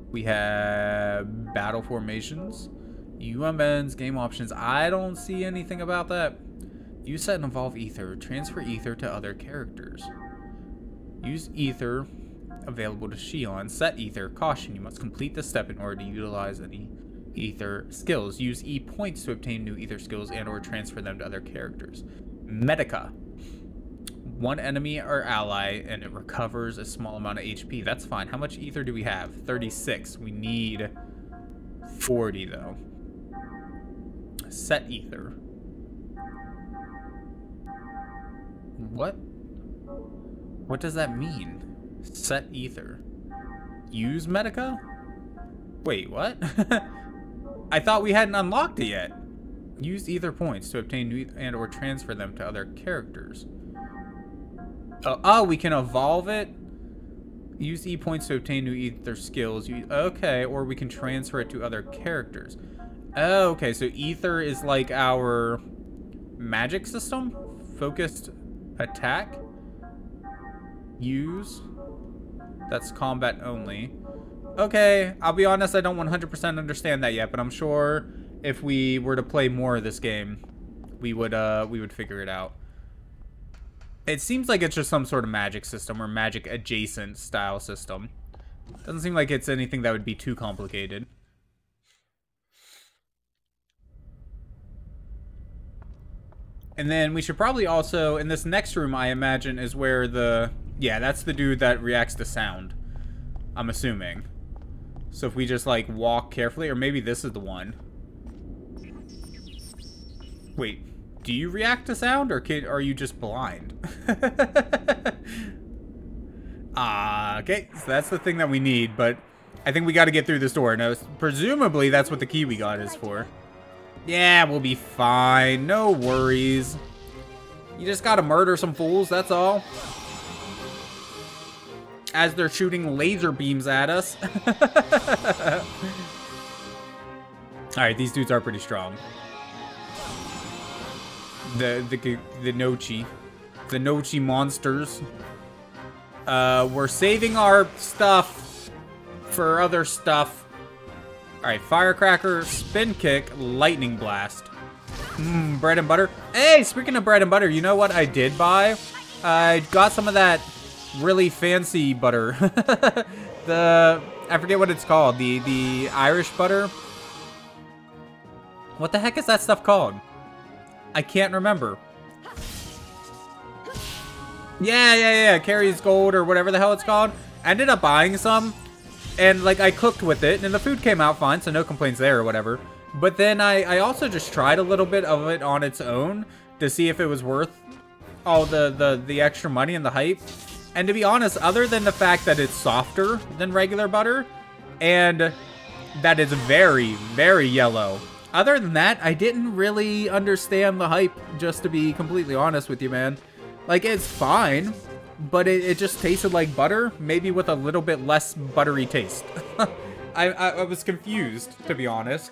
We have battle formations. UMNs, game options. I don't see anything about that. Use set and evolve ether. Transfer ether to other characters. Use ether available to Shion. Set ether. Caution, you must complete this step in order to utilize any ether skills. Use E points to obtain new ether skills and or transfer them to other characters. Medica. One enemy or ally and it recovers a small amount of HP. That's fine. How much ether do we have? 36. We need 40 though. Set ether. What? What does that mean? Set ether. Use Medica? Wait, what? I thought we hadn't unlocked it yet. Use ether points to obtain new and or transfer them to other characters. Oh, we can evolve it? Use E points to obtain new ether skills. Okay, or we can transfer it to other characters. Oh, okay, so ether is like our magic system? Focused attack? Use, that's combat only. Okay, I'll be honest, I don't 100% understand that yet, but I'm sure if we were to play more of this game, we would figure it out. It seems like it's just some sort of magic system or magic adjacent style system. Doesn't seem like it's anything that would be too complicated. And then we should probably also, in this next room, I imagine, is where the... Yeah, that's the dude that reacts to sound, I'm assuming. So if we just, like, walk carefully, or maybe this is the one. Wait, do you react to sound, or are you just blind? Ah, okay, so that's the thing that we need, but I think we got to get through this door. Now, presumably, that's what the key we got is for. Yeah, we'll be fine. No worries. You just gotta murder some fools, that's all. As they're shooting laser beams at us. Alright, these dudes are pretty strong. The Nochi. The Nochi monsters. We're saving our stuff for other stuff. Alright, Firecracker, Spin Kick, Lightning Blast. Mmm, bread and butter. Hey, speaking of bread and butter, you know what I did buy? I got some of that really fancy butter. I forget what it's called. The Irish butter. What the heck is that stuff called? I can't remember. Yeah. Kerrygold or whatever the hell it's called. I ended up buying some. And, like, I cooked with it, and the food came out fine, so no complaints there or whatever. But then I also just tried a little bit of it on its own to see if it was worth all the extra money and the hype. And to be honest, other than the fact that it's softer than regular butter, and that it's very, very yellow. Other than that, I didn't really understand the hype, just to be completely honest with you, man. Like, it's fine. But it just tasted like butter, maybe with a little bit less buttery taste. I was confused, to be honest.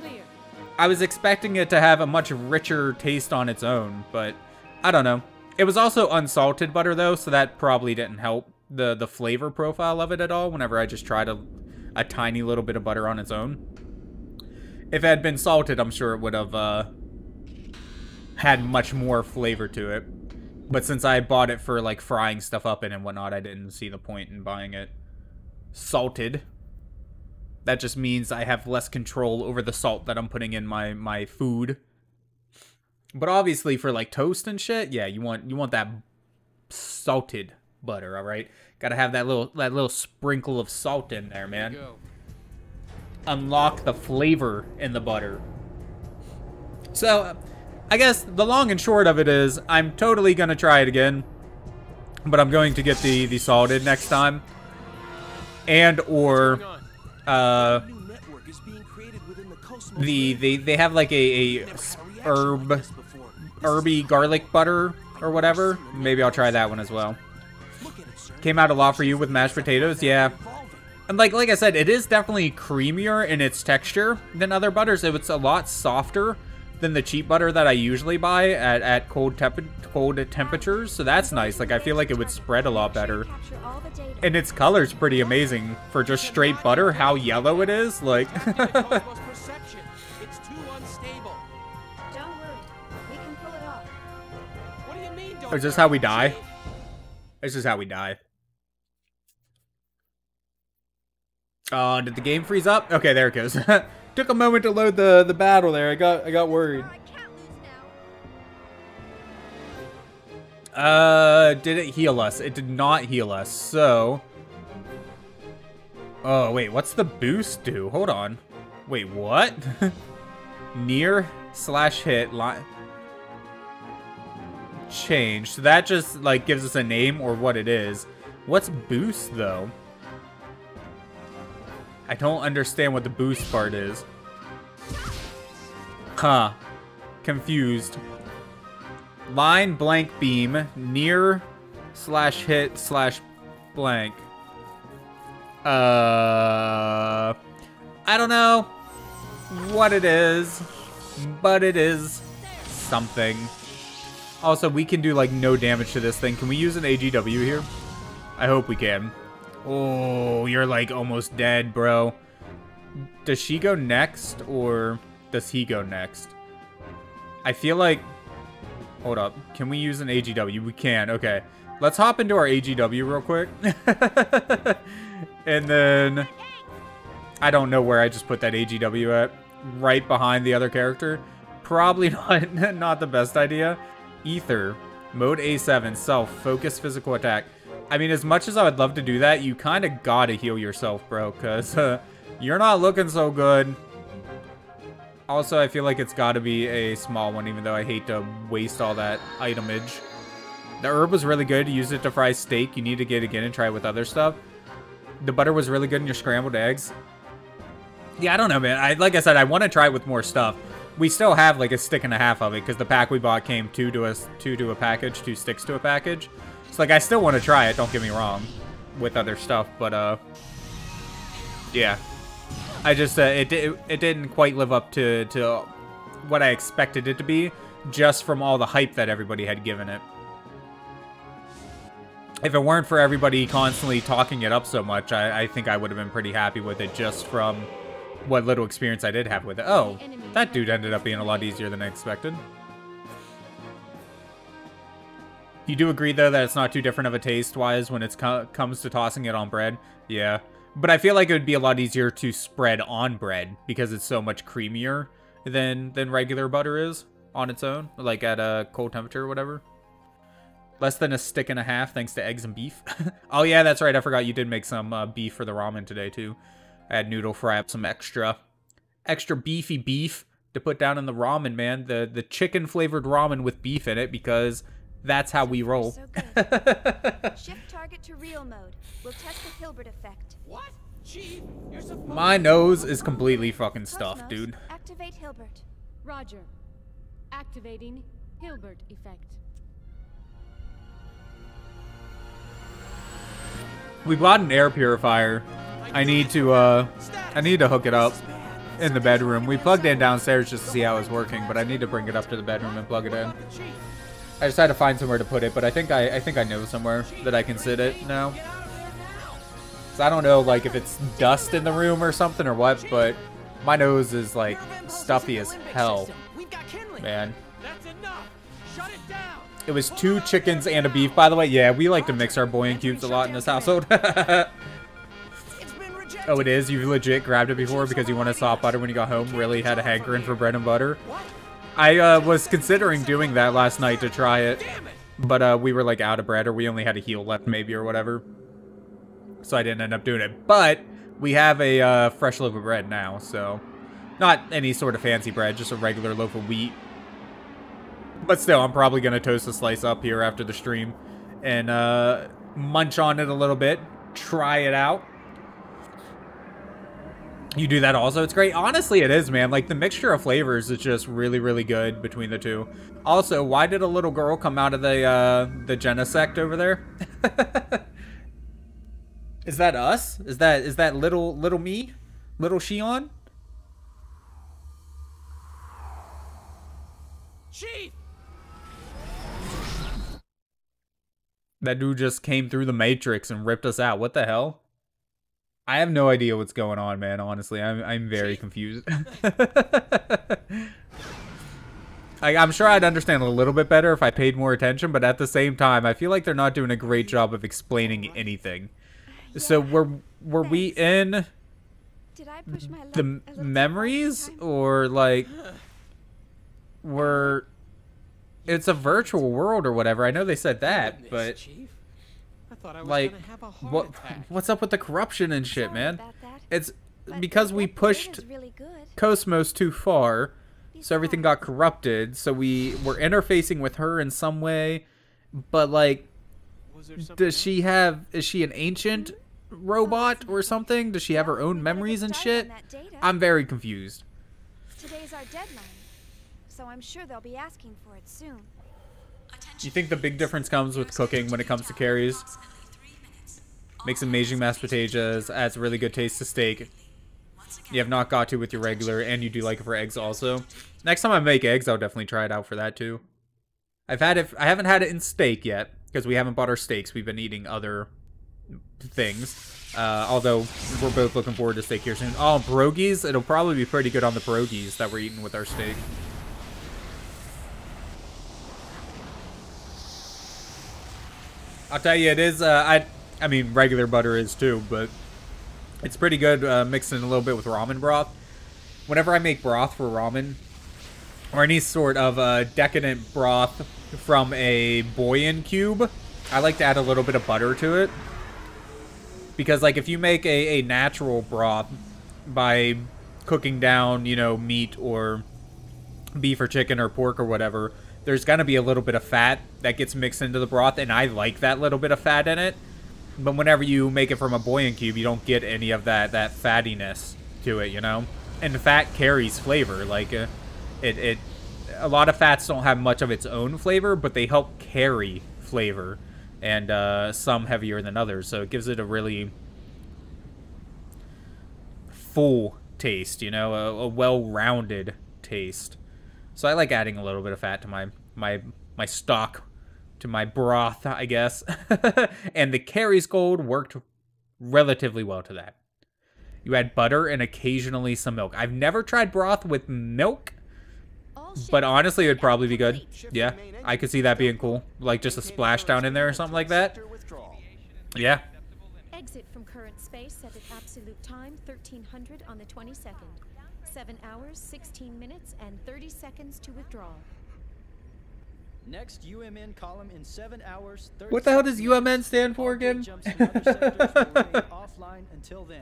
I was expecting it to have a much richer taste on its own, but I don't know. It was also unsalted butter, though, so that probably didn't help the flavor profile of it at all whenever I just tried a tiny little bit of butter on its own. If it had been salted, I'm sure it would have had much more flavor to it. But since I bought it for, like, frying stuff up and whatnot, I didn't see the point in buying it salted. That just means I have less control over the salt that I'm putting in my food. But obviously for, like, toast and shit, yeah, you want that salted butter, all right? Gotta have that little sprinkle of salt in there, man. Unlock the flavor in the butter. So... I guess the long and short of it is I'm totally going to try it again, but I'm going to get the salted next time, and or they have like a herby garlic butter or whatever. Maybe I'll try that one as well. Came out a lot for you with mashed potatoes, yeah. And like I said, it is definitely creamier in its texture than other butters. It's a lot softer than the cheap butter that I usually buy at cold temperatures, so that's nice. Like, I feel like it would spread a lot better. And its color's pretty amazing for just straight butter, how yellow it is, like... It's just how we die. It's just how we die. Did the game freeze up? Okay, there it goes. Took a moment to load the battle there. I got worried. Did it heal us? It did not heal us, so... Oh, wait, what's the boost do? Hold on. Wait, what? Near/hit line... Change. So that just, like, gives us a name or what it is. What's boost, though? I don't understand what the boost part is. Huh. Confused. Line blank beam. Near/hit/blank. I don't know what it is, but it is something. Also, we can do like no damage to this thing. Can we use an AGW here? I hope we can. Oh, you're like almost dead, bro. Does she go next or does he go next? I feel like Hold up. Can we use an AGW? We can. Okay. Let's hop into our AGW real quick. And then... I don't know where I just put that AGW at. Right behind the other character. Probably not the best idea. Ether. Mode A7. Self. Focus physical attack. I mean, as much as I would love to do that, you kind of gotta heal yourself, bro. Because you're not looking so good. Also, I feel like it's gotta be a small one, even though I hate to waste all that itemage. The herb was really good. Use it to fry steak. You need to get it again and try it with other stuff. The butter was really good in your scrambled eggs. Yeah, I don't know, man. Like I said, I want to try it with more stuff. We still have like a stick and a half of it because the pack we bought came two sticks to a package. So like, I still want to try it. Don't get me wrong, with other stuff, but yeah, I just it didn't quite live up to what I expected it to be, just from all the hype that everybody had given it. If it weren't for everybody constantly talking it up so much, I think I would have been pretty happy with it just from what little experience I did have with it. Oh, that dude ended up being a lot easier than I expected. You do agree, though, that it's not too different of a taste-wise when it comes to tossing it on bread? Yeah. But I feel like it would be a lot easier to spread on bread because it's so much creamier than regular butter is on its own, like at a cold temperature or whatever. Less than a stick and a half, thanks to eggs and beef. Oh, yeah, that's right. I forgot you did make some beef for the ramen today, too. I had noodle fry up some extra beefy beef to put down in the ramen, man. The chicken-flavored ramen with beef in it, because that's how we roll. So shift target to real mode. We'll test the Hilbert effect. What? Chief, you're supposed to... My nose is completely fucking stuffed, dude. Activate Hilbert. Roger. Activating Hilbert effect. We bought an air purifier. I need to hook it up in the bedroom. We plugged in downstairs just to see how it was working, but I need to bring it up to the bedroom and plug it in. I just had to find somewhere to put it, but I think I know somewhere that I can sit it now. So I don't know, like, if it's dust in the room or something or what, but my nose is, like, stuffy as hell, man. It was 2 chickens and a beef, by the way. Yeah, we like to mix our buoyant cubes a lot in this household. Oh, it is? You've legit grabbed it before because you wanted soft butter when you got home? Really had a hankering for bread and butter? I was considering doing that last night to try it, but we were, like, out of bread, or we only had a heel left maybe or whatever. So I didn't end up doing it. But we have a fresh loaf of bread now, so... Not any sort of fancy bread, just a regular loaf of wheat. But still, I'm probably going to toast a slice up here after the stream and munch on it a little bit. Try it out. You do that also? It's great. Honestly, it is, man. Like, the mixture of flavors is just really, really good between the two. Also, why did a little girl come out of the Genesect over there? Is that us? Is that little me? Little Shion? Chief! That dude just came through the Matrix and ripped us out. What the hell? I have no idea what's going on, man. Honestly, I'm very confused. I'm sure I'd understand a little bit better if I paid more attention, but at the same time, I feel like they're not doing a great job of explaining anything. So were we in the memories, or like it's a virtual world or whatever? I know they said that, but like, what's up with the corruption and shit, man? It's because we pushed KOS-MOS too far, so everything got corrupted, so we were interfacing with her in some way, but like, is she an ancient robot or something? Does she have her own memories and shit? I'm very confused. Today's our deadline, so I'm sure they'll be asking for it soon. You think the big difference comes with cooking when it comes to Kerry's? Makes amazing mashed potatoes, adds really good taste to steak. You have not got to with your regular, and you do like it for eggs also. Next time I make eggs, I'll definitely try it out for that too. I haven't had it in steak yet, because we haven't bought our steaks. We've been eating other things. Although, we're both looking forward to steak here soon. Oh, pierogies? It'll probably be pretty good on the pierogies that we're eating with our steak. I'll tell you, it is, I mean, regular butter is too, but it's pretty good mixed in a little bit with ramen broth. Whenever I make broth for ramen, or any sort of decadent broth from a bouillon cube, I like to add a little bit of butter to it. Because, like, if you make a natural broth by cooking down, you know, meat or beef or chicken or pork or whatever, there's going to be a little bit of fat that gets mixed into the broth, and I like that little bit of fat in it. But whenever you make it from a bouillon cube, you don't get any of that fattiness to it, you know? And the fat carries flavor. Like, a lot of fats don't have much of its own flavor, but they help carry flavor. And some heavier than others, so it gives it a really full taste, you know, a well-rounded taste. So I like adding a little bit of fat to my stock, to my broth, I guess. And the Kerrygold worked relatively well to that. You add butter and occasionally some milk. I've never tried broth with milk, but honestly, it would probably be good. Yeah, I could see that being cool. Like, just a splash down in there or something like that. Yeah. Exit from current space at an absolute time, 1300 on the 22nd. 7 hours, 16 minutes, and 30 seconds to withdraw. Next UMN column in 7 hours. What the hell does UMN stand for again? Offline until then.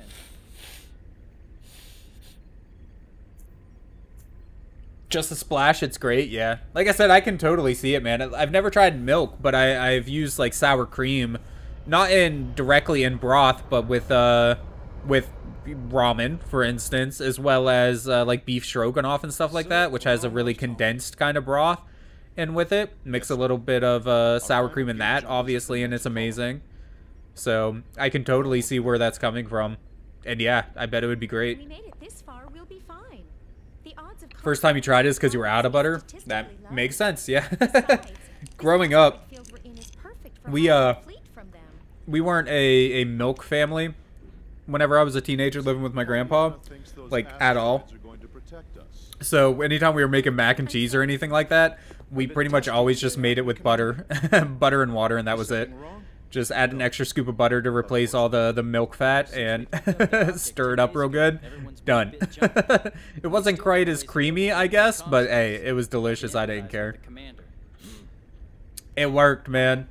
Just a splash, it's great, yeah. Like I said, I can totally see it, man. I've never tried milk, but I've used, like, sour cream. Not directly in broth, but with ramen, for instance, as well as, like, beef stroganoff and stuff like that, which has a really condensed kind of broth. And with it, mix a little bit of sour cream in that, obviously, and it's amazing. So I can totally see where that's coming from. And, yeah, I bet it would be great. We made it this far, we'll be fine. First time you tried it is because you were out of butter? That makes sense, yeah. Growing up, we weren't a milk family. Whenever I was a teenager living with my grandpa, like, at all. So anytime we were making mac and cheese or anything like that, we pretty much always just made it with butter. Butter and water, and that was it. Just add an extra scoop of butter to replace all the milk fat and stir it up real good. Done. It wasn't quite as creamy, I guess, but hey, it was delicious. I didn't care. It worked, man.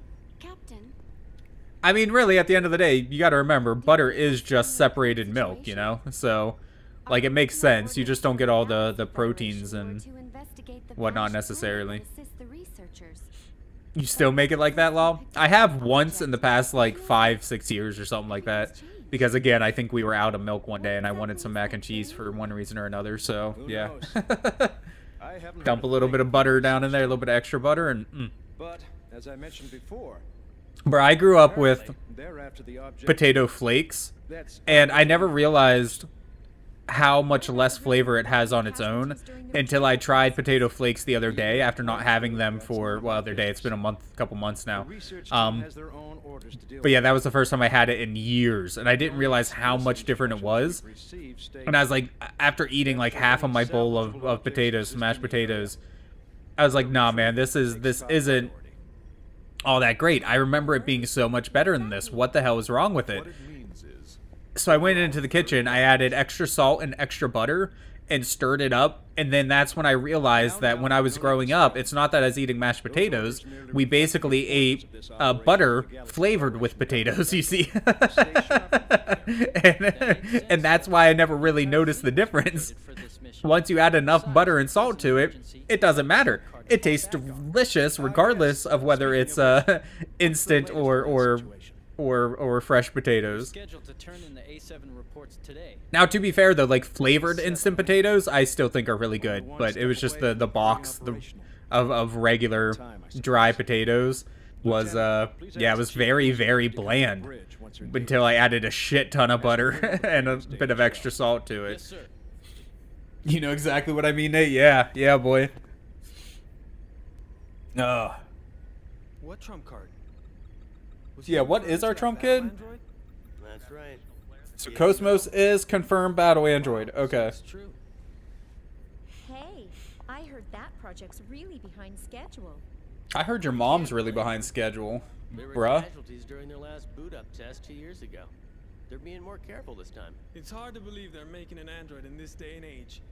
I mean, really, at the end of the day, you got to remember, butter is just separated milk, you know? So, like, it makes sense. You just don't get all the proteins and whatnot necessarily. You still make it like that, lol? I have once in the past, like, 5-6 years or something like that. Because, again, I think we were out of milk one day, and I wanted some mac and cheese for one reason or another, so, yeah. Dump a little bit of butter down in there, a little bit of extra butter, and But, as I mentioned before, bro, I grew up with potato flakes, and I never realized how much less flavor it has on its own until I tried potato flakes the other day after not having them for, well, other day. It's been a couple months now. But yeah, that was the first time I had it in years, and I didn't realize how much different it was. And I was like, after eating like half of my bowl of potatoes, mashed potatoes, I was like, nah, man, this isn't all that great. I remember it being so much better than this. What the hell is wrong with it? So I went into the kitchen, I added extra salt and extra butter and stirred it up, and then that's when I realized that when I was growing up, it's not that I was eating mashed potatoes, we basically ate butter flavored with potatoes, you see. and that's why I never really noticed the difference. Once you add enough butter and salt to it, it doesn't matter. It tastes delicious regardless of whether it's instant or fresh potatoes. Now, to be fair though, like flavored instant potatoes, I still think are really good, but it was just the box of regular dry potatoes was, yeah, it was very, very bland until I added a shit ton of butter and a bit of extra salt to it. You know exactly what I mean, Nate? Yeah, yeah, boy. Ugh. What trump card? Yeah, what is our trump kid? That's right. So KOS-MOS is confirmed battle android. Okay. Hey, I heard that project's really behind schedule. I heard your mom's really behind schedule. There were casualties during their last boot-up test 2 years ago. They're being more careful this time. It's hard to believe they're making an android in this day and age.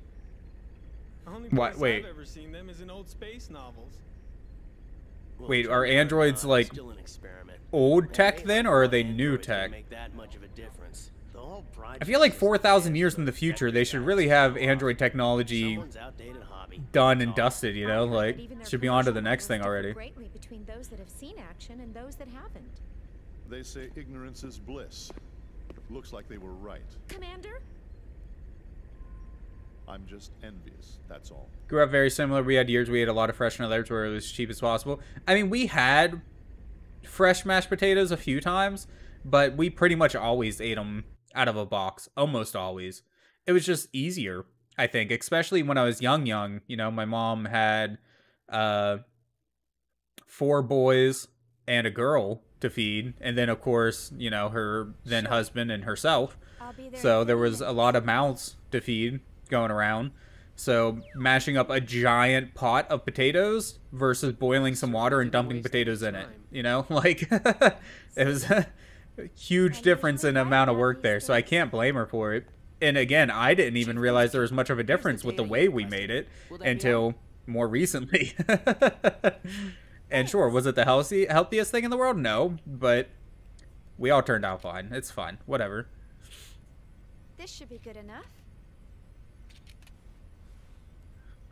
The only place I've ever seen them is in old space novels. Well, wait, are androids like old tech then, or are they new tech? Make that much of a difference. The whole I feel like 4,000 years in the future, they should really have android technology done and dusted, you know? Like, should be on to the next thing already. Greatly between those that have seen action and those that haven't. They say ignorance is bliss. Looks like they were right. Commander? I'm just envious, that's all. Grew up very similar. We had years, we had a lot of fresh and others where it was cheap as possible. I mean, we had fresh mashed potatoes a few times, but we pretty much always ate them out of a box, almost always. It was just easier, I think, especially when I was young. You know, my mom had 4 boys and a girl to feed, and then of course, you know, her then husband and herself. So there was a lot of mouths to feed going around, so mashing up a giant pot of potatoes versus boiling some water and dumping potatoes in it, you know, like it was a huge difference in the amount of work there, so I can't blame her for it. And again, I didn't even realize there was much of a difference with the way we made it until more recently. And sure, was it the healthiest thing in the world? No, but we all turned out fine. It's fine, whatever. This should be good enough.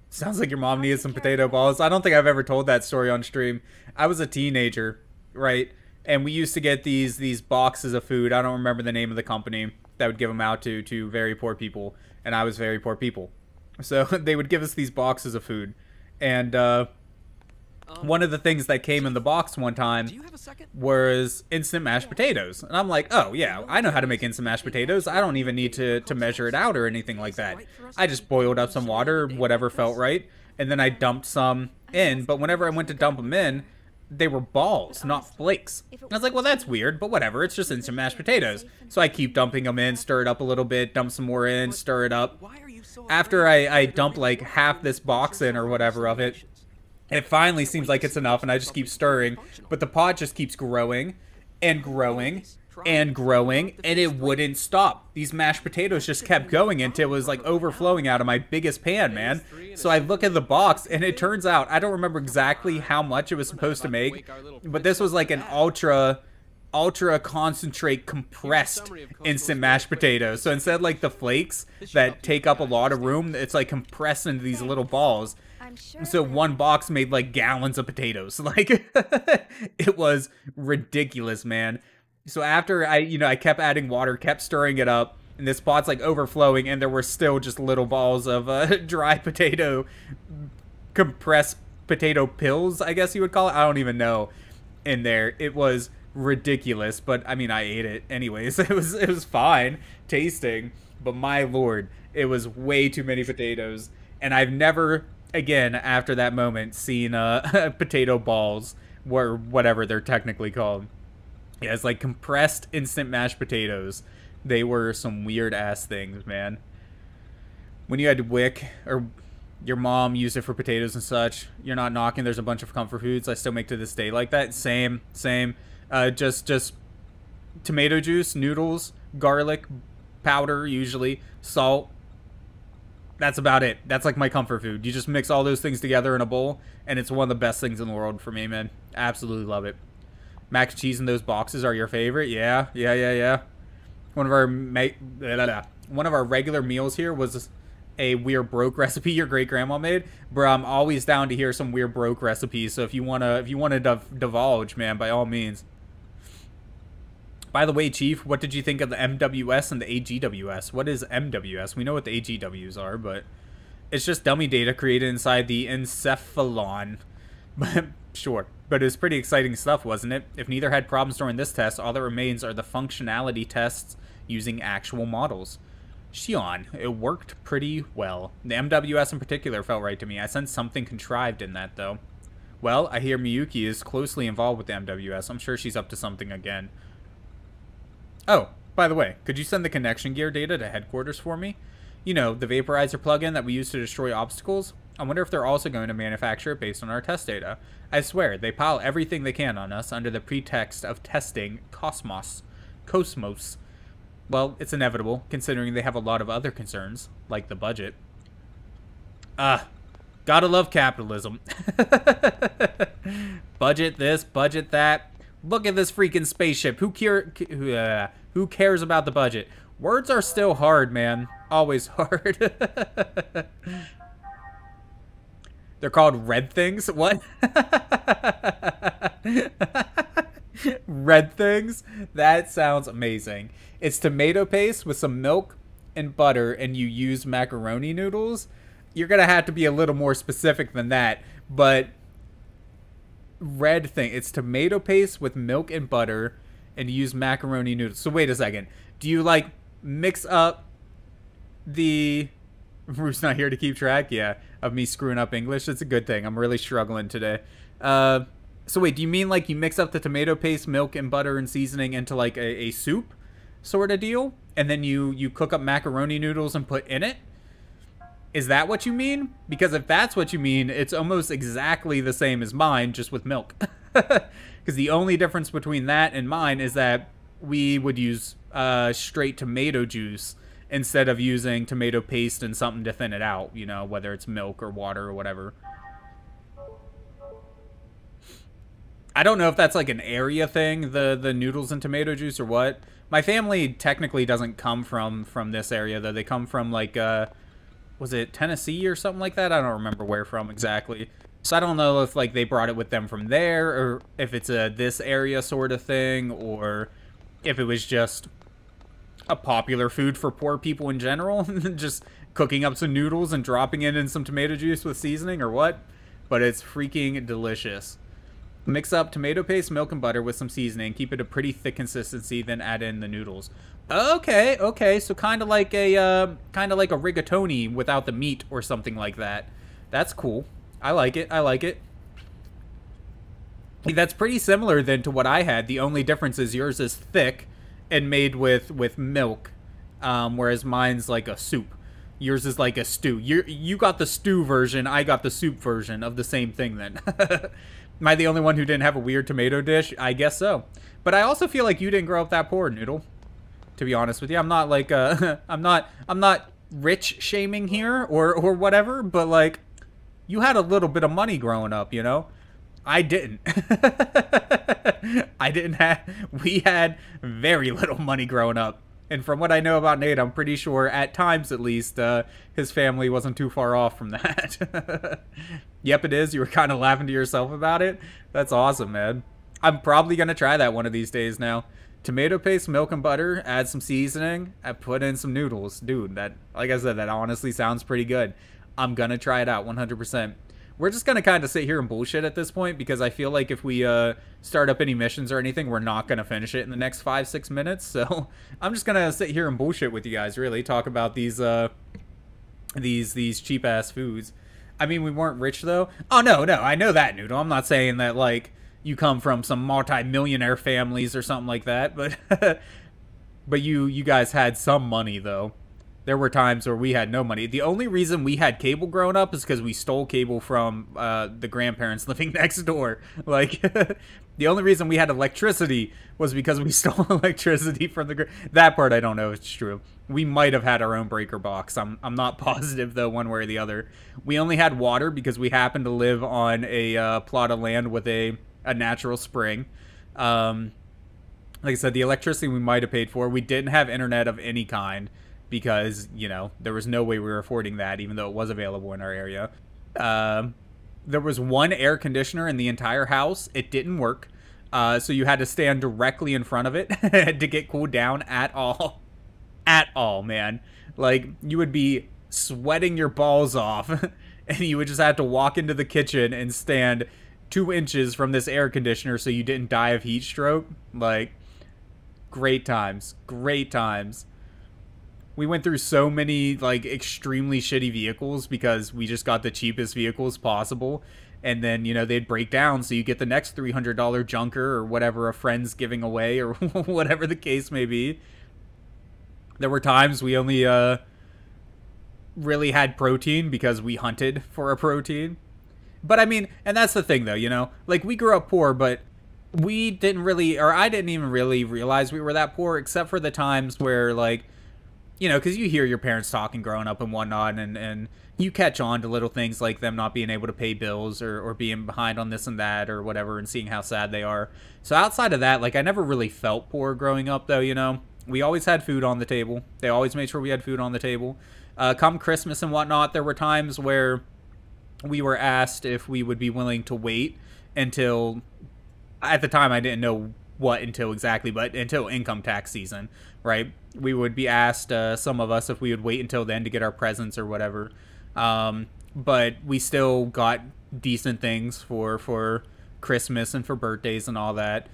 Sounds like your mom needed some potato balls. I don't think I've ever told that story on stream. I was a teenager, right? And we used to get these boxes of food. I don't remember the name of the company that would give them out to very poor people. And I was very poor people. So they would give us these boxes of food. And one of the things that came in the box one time was instant mashed potatoes. And I'm like, oh yeah, I know how to make instant mashed potatoes. I don't even need to measure it out or anything like that. I just boiled up some water, whatever felt right, and then I dumped some in. But whenever I went to dump them in, they were balls, not flakes. And I was like, well, that's weird, but whatever, it's just instant mashed potatoes. So I keep dumping them in, stir it up a little bit, dump some more in, stir it up. After I dump like half this box in or whatever of it, and it finally seems like it's enough, and I just keep stirring, but the pot just keeps growing and growing and growing, and it wouldn't stop. These mashed potatoes just kept going until it was like overflowing out of my biggest pan, man. So I look at the box, and it turns out, I don't remember exactly how much it was supposed to make, but this was like an ultra concentrate compressed instant mashed potatoes. So instead like the flakes that take up a lot of room, it's like compressed into these little balls. So one box made like gallons of potatoes. Like it was ridiculous, man. So after I kept adding water, kept stirring it up, and this pot's like overflowing, and there were still just little balls of dry potato, compressed potato pills, I guess you would call it. I don't even know. In there, it was ridiculous, but I mean, I ate it anyways. It was fine tasting, but my lord, it was way too many potatoes, and I've never again after that moment seen potato balls, or whatever they're technically called. Yeah, it's like compressed instant mashed potatoes. They were some weird ass things, man. When you had Wick or your mom used it for potatoes and such, you're not knocking. There's a bunch of comfort foods I still make to this day like that. Same just tomato juice, noodles, garlic powder, usually salt. That's about it. That's like my comfort food. You just mix all those things together in a bowl, and it's one of the best things in the world for me, man. Absolutely love it. Mac and cheese in those boxes are your favorite? Yeah. One of our regular meals here was a weird broke recipe your great grandma made. Bro, I'm always down to hear some weird broke recipes. So if you wanna divulge, man, by all means. By the way, Chief, what did you think of the MWS and the AGWS? What is MWS? We know what the AGWs are, but it's just dummy data created inside the encephalon. But sure, but it was pretty exciting stuff, wasn't it? If neither had problems during this test, all that remains are the functionality tests using actual models. Shion, it worked pretty well. The MWS in particular felt right to me. I sense something contrived in that, though. Well, I hear Miyuki is closely involved with the MWS. I'm sure she's up to something again. Oh, by the way, could you send the connection gear data to headquarters for me? You know, the vaporizer plugin that we use to destroy obstacles? I wonder if they're also going to manufacture it based on our test data. I swear, they pile everything they can on us under the pretext of testing KOS-MOS. Well, it's inevitable, considering they have a lot of other concerns, like the budget. Gotta love capitalism. Budget this, budget that. Look at this freaking spaceship. Who cares about the budget? Words are still hard, man. Always hard. They're called red things? What? Red things? That sounds amazing. It's tomato paste with some milk and butter, and you use macaroni noodles? You're gonna have to be a little more specific than that, but red thing. It's tomato paste with milk and butter, and you use macaroni noodles. So wait a second. Do you, like, mix up the... Ruth's not here to keep track, yeah, of me screwing up English. It's a good thing. I'm really struggling today. So wait, do you mean, like, you mix up the tomato paste, milk, and butter, and seasoning into, like, a soup sort of deal? And then you cook up macaroni noodles and put in it? Is that what you mean? Because if that's what you mean, it's almost exactly the same as mine, just with milk. Because the only difference between that and mine is that we would use straight tomato juice instead of using tomato paste and something to thin it out, you know, whether it's milk or water or whatever. I don't know if that's like an area thing, the noodles and tomato juice, or what. My family technically doesn't come from this area, though. They come from, like, was it Tennessee or something like that? I don't remember where from exactly. So I don't know if, like, they brought it with them from there, or if it's a this area sort of thing, or if it was just a popular food for poor people in general. Just cooking up some noodles and dropping it in some tomato juice with seasoning, or what. But it's freaking delicious. Mix up tomato paste, milk, and butter with some seasoning. Keep it a pretty thick consistency, then add in the noodles. Okay, okay. So kind of like a rigatoni without the meat or something like that. That's cool. I like it. I like it. That's pretty similar then to what I had. The only difference is yours is thick and made with milk, whereas mine's like a soup. Yours is like a stew. You got the stew version. I got the soup version of the same thing then. Am I the only one who didn't have a weird tomato dish? I guess so. But I also feel like you didn't grow up that poor, Noodle. To be honest with you, I'm not like I'm not rich shaming here or whatever, but like you had a little bit of money growing up, you know? I didn't. I didn't have, we had very little money growing up. And from what I know about Nate, I'm pretty sure at times at least his family wasn't too far off from that. Yep, it is. You were kind of laughing to yourself about it. That's awesome, man. I'm probably going to try that one of these days now. Tomato paste, milk and butter, add some seasoning, I put in some noodles. Dude, that, like I said, that honestly sounds pretty good. I'm going to try it out 100%. We're just going to kind of sit here and bullshit at this point, because I feel like if we start up any missions or anything, we're not going to finish it in the next 5-6 minutes. So I'm just going to sit here and bullshit with you guys, really. Talk about these cheap-ass foods. I mean, we weren't rich, though. Oh, no, no. I know that, Noodle. I'm not saying that, like, you come from some multi-millionaire families or something like that. But, but you guys had some money, though. There were times where we had no money. The only reason we had cable growing up is because we stole cable from the grandparents living next door. Like, the only reason we had electricity was because we stole electricity from the... That part I don't know if it's true. We might have had our own breaker box. I'm not positive, though, one way or the other. We only had water because we happened to live on a plot of land with a natural spring. Like I said, the electricity we might have paid for. We didn't have internet of any kind, because, you know, there was no way we were affording that, even though it was available in our area. There was one air conditioner in the entire house. It didn't work. So you had to stand directly in front of it to get cooled down at all. At all, man. Like, you would be sweating your balls off, and you would just have to walk into the kitchen and stand 2 inches from this air conditioner so you didn't die of heat stroke. Like, great times. Great times. We went through so many, like, extremely shitty vehicles because we just got the cheapest vehicles possible. And then, you know, they'd break down, so you get the next $300 junker or whatever a friend's giving away or whatever the case may be. There were times we only, really had protein because we hunted for a protein. But I mean, and that's the thing though, you know, like we grew up poor, but we didn't really, or I didn't even really realize we were that poor, except for the times where, like, you know, because you hear your parents talking growing up and whatnot, and you catch on to little things like them not being able to pay bills or being behind on this and that or whatever, and seeing how sad they are. So outside of that, like, I never really felt poor growing up though, you know. We always had food on the table. They always made sure we had food on the table. Come Christmas and whatnot, there were times where we were asked if we would be willing to wait until, at the time I didn't know what until exactly, but until income tax season, right? We would be asked, some of us, if we would wait until then to get our presents or whatever. But we still got decent things for Christmas and for birthdays and all that.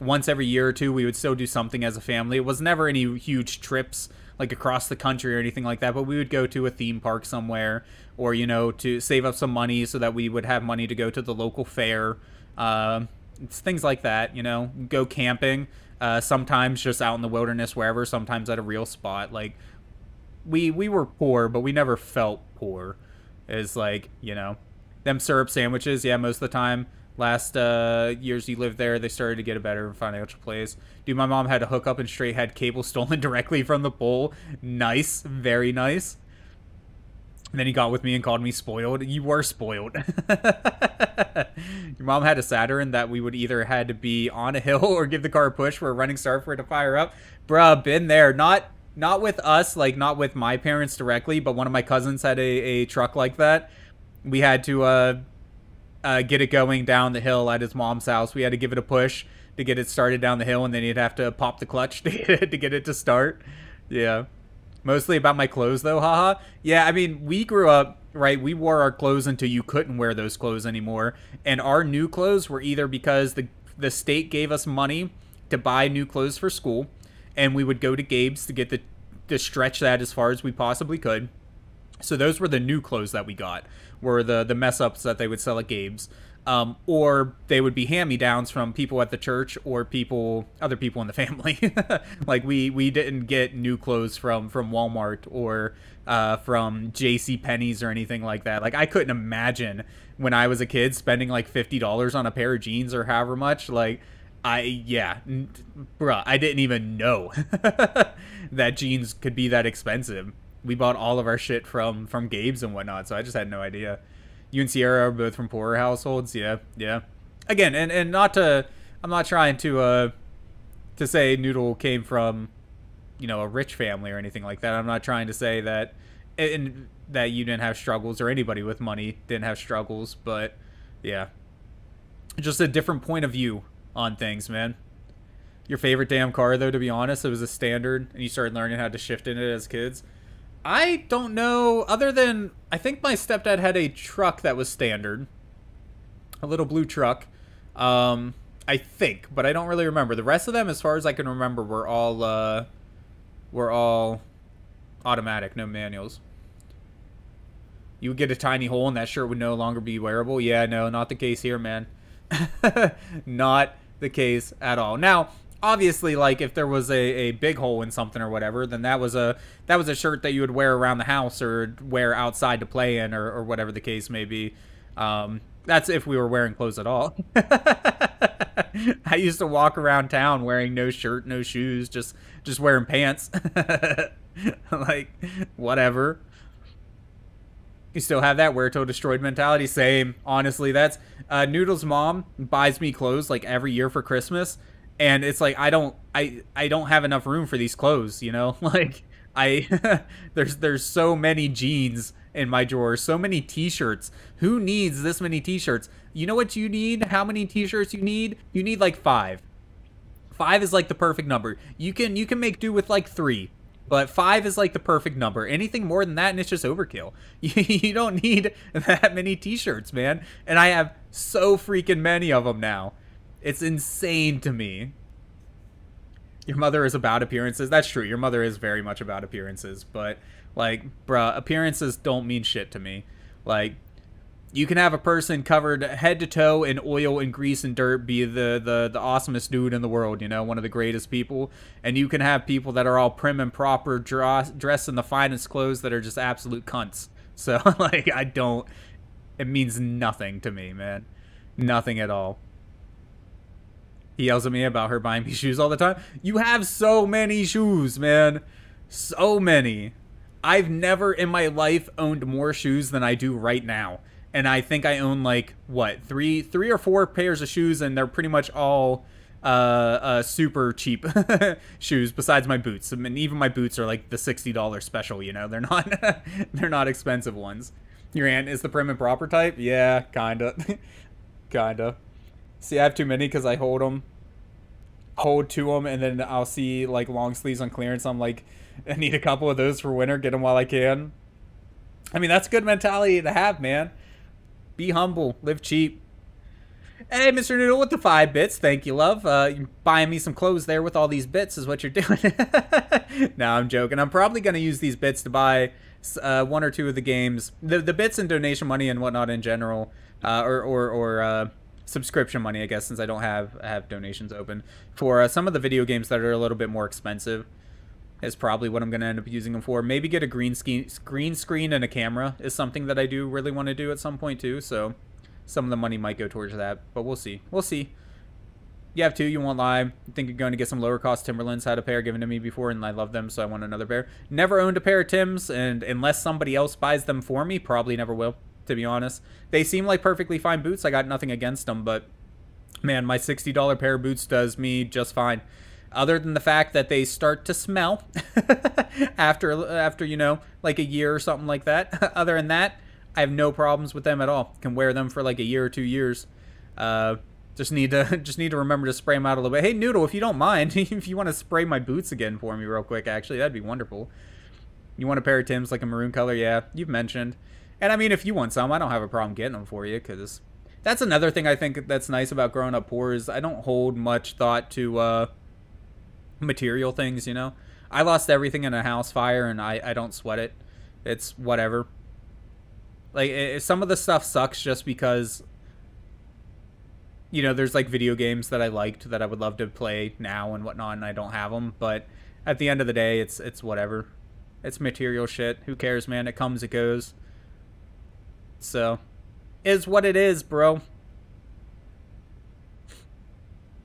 Once every year or two, we would still do something as a family. It was never any huge trips like across the country or anything like that, but we would go to a theme park somewhere, or, you know, to save up some money so that we would have money to go to the local fair. It's things like that, you know, go camping, sometimes just out in the wilderness, wherever, sometimes at a real spot. Like, we were poor, but we never felt poor. It's like, you know, them syrup sandwiches, yeah, most of the time. Last years you lived there, they started to get a better financial place. Dude, my mom had a hookup and straight had cable stolen directly from the pole. Nice, very nice. And then he got with me and called me spoiled. You were spoiled. Your mom had a Saturn that we would either had to be on a hill or give the car a push for a running start for it to fire up. Bruh, been there. Not with us, like not with my parents directly, but one of my cousins had a truck like that. We had to get it going down the hill at his mom's house. We had to give it a push to get it started down the hill, and then you'd have to pop the clutch to get it to start. Yeah. Mostly about my clothes, though, haha. Yeah, I mean, we grew up, right, we wore our clothes until you couldn't wear those clothes anymore. And our new clothes were either because the state gave us money to buy new clothes for school, and we would go to Gabe's to get to stretch that as far as we possibly could. So those were the new clothes that we got, were the mess-ups that they would sell at Gabe's. Or they would be hand-me-downs from people at the church or other people in the family. Like, we didn't get new clothes from Walmart or from JCPenney's or anything like that. Like, I couldn't imagine when I was a kid spending, like, $50 on a pair of jeans or however much. Like, I didn't even know that jeans could be that expensive. We bought all of our shit from Gabe's and whatnot, so I just had no idea. You and Sierra are both from poorer households, yeah, yeah. Again, and not to, I'm not trying to say Noodle came from, you know, a rich family or anything like that. I'm not trying to say that, and that you didn't have struggles or anybody with money didn't have struggles, but yeah, just a different point of view on things, man. Your favorite damn car, though, to be honest, it was a standard, and you started learning how to shift in it as kids. I don't know, other than, I think my stepdad had a truck that was standard. A little blue truck, I think, but I don't really remember. The rest of them, as far as I can remember, were all automatic, no manuals. You would get a tiny hole and that shirt would no longer be wearable. Yeah, no, not the case here, man. Not the case at all. Now, obviously, like, if there was a big hole in something or whatever, then that was a shirt that you would wear around the house or wear outside to play in or whatever the case may be. That's if we were wearing clothes at all. I used to walk around town wearing no shirt, no shoes, just wearing pants. Like, whatever. You still have that wear till destroyed mentality? Same. Honestly, that's... Noodle's mom buys me clothes, like, every year for Christmas. And it's like, I don't have enough room for these clothes, you know, like there's so many jeans in my drawer, so many t-shirts. Who needs this many t-shirts? You know what you need? How many t-shirts you need? You need like 5. 5 is like the perfect number. You can make do with like 3, but 5 is like the perfect number. Anything more than that and it's just overkill. You don't need that many t-shirts, man. And I have so freaking many of them now. It's insane to me. Your mother is about appearances. That's true. Your mother is very much about appearances. But, like, bruh, appearances don't mean shit to me. Like, You can have a person covered head to toe in oil and grease and dirt, be the awesomest dude in the world, you know, one of the greatest people. And you can have people that are all prim and proper, dressed in the finest clothes, that are just absolute cunts. So, like, I don't... It means nothing to me, man. Nothing at all. He yells at me about her buying me shoes all the time. You have so many shoes, man. So many. I've never in my life owned more shoes than I do right now. And I think I own, like, what, three or four pairs of shoes, and they're pretty much all super cheap shoes, besides my boots. I mean, even my boots are like the $60 special, you know? They're not they're not expensive ones. Your aunt is the prim and proper type? Yeah, kinda. Kinda. See, I have too many because I hold to them, and then I'll see, like, long sleeves on clearance. I'm like, I need a couple of those for winter, get them while I can. I mean, that's a good mentality to have, man. Be humble, live cheap. Hey, Mr. Noodle with the 5 bits. Thank you, love. You're buying me some clothes there with all these bits is what you're doing. No, I'm joking. I'm probably going to use these bits to buy one or two of the games. The bits and donation money and whatnot in general, or subscription money, I guess, since I don't have donations open. For some of the video games that are a little bit more expensive is probably what I'm going to end up using them for. Maybe get a green screen and a camera is something that I do really want to do at some point, too. So some of the money might go towards that, but we'll see. We'll see. You have two, you won't lie. I think you're going to get some lower-cost Timberlands. Had a pair given to me before, and I love them, so I want another pair. Never owned a pair of Tims, and unless somebody else buys them for me, probably never will, to be honest. They seem like perfectly fine boots. I got nothing against them, but, man, my $60 pair of boots does me just fine. Other than the fact that they start to smell after, you know, like a year or something like that. Other than that, I have no problems with them at all. Can wear them for like a year or 2 years. Just need to remember to spray them out a little bit. Hey, Noodle, if you don't mind, if you want to spray my boots again for me real quick, actually, that'd be wonderful. You want a pair of Tims, like a maroon color? Yeah, you've mentioned. And I mean, if you want some, I don't have a problem getting them for you, because that's another thing I think that's nice about growing up poor is I don't hold much thought to material things, you know. I lost everything in a house fire, and I don't sweat it. It's whatever. Like, some of the stuff sucks just because, you know, there's like video games that I liked that I would love to play now and whatnot, and I don't have them. But at the end of the day, it's whatever. It's material shit. Who cares, man? It comes, it goes. So, is what it is, bro.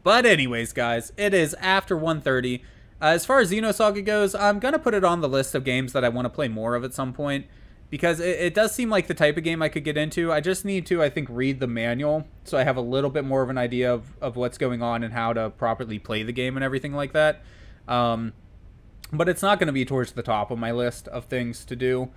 But anyways, guys, it is after 1:30. As far as Xenosaga goes, I'm going to put it on the list of games that I want to play more of at some point, because it does seem like the type of game I could get into. I just need to, I think, read the manual, so I have a little bit more of an idea of what's going on and how to properly play the game and everything like that. But it's not going to be towards the top of my list of things to do.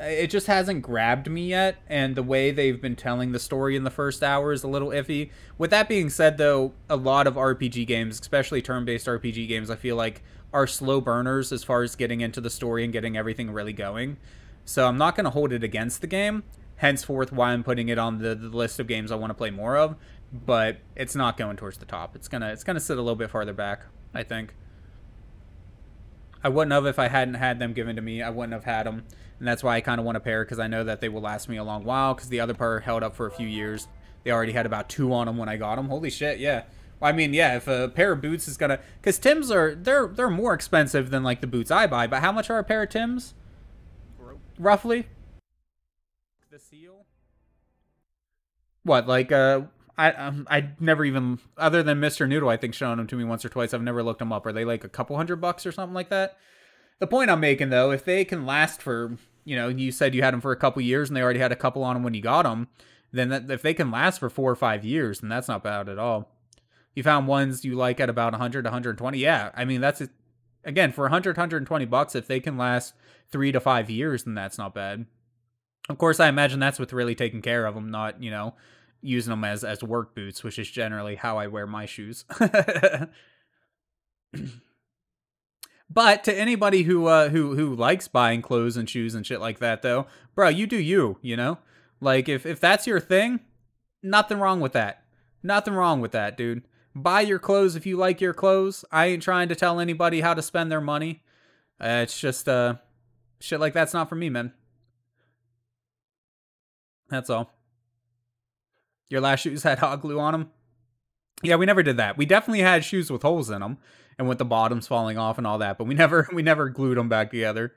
It just hasn't grabbed me yet, and the way they've been telling the story in the first hour is a little iffy. With that being said, though, a lot of RPG games, especially turn-based RPG games, I feel like are slow burners as far as getting into the story and getting everything really going. So I'm not going to hold it against the game, henceforth why I'm putting it on the list of games I want to play more of, but it's not going towards the top. It's gonna sit a little bit farther back, I think. I wouldn't have if I hadn't had them given to me. I wouldn't have had them. And that's why I kind of want a pair, because I know that they will last me a long while, because the other pair held up for a few years. They already had about 2 on them when I got them. Holy shit, yeah. I mean, yeah, if a pair of boots is going to... Because Tims are... They're more expensive than, like, the boots I buy. But how much are a pair of Tims? Roughly? The seal? What, like, I never even... Other than Mr. Noodle, I think, showing them to me once or twice, I've never looked them up. Are they, like, a couple $100 or something like that? The point I'm making, though, if they can last for... You know, you said you had them for a couple years, and they already had a couple on them when you got them. Then if they can last for 4 or 5 years, then that's not bad at all. You found ones you like at about 100, 120. Yeah, I mean, that's, again, for 100, 120 bucks, if they can last 3 to 5 years, then that's not bad. Of course, I imagine that's with really taking care of them, not, you know, using them as work boots, which is generally how I wear my shoes. But to anybody who likes buying clothes and shoes and shit like that, though, bro, you do you, you know? Like, if that's your thing, nothing wrong with that. Nothing wrong with that, dude. Buy your clothes if you like your clothes. I ain't trying to tell anybody how to spend their money. It's just, shit like that's not for me, man. That's all. Your last shoes had hot glue on them? Yeah, we never did that. We definitely had shoes with holes in them and with the bottoms falling off and all that, but we never glued them back together.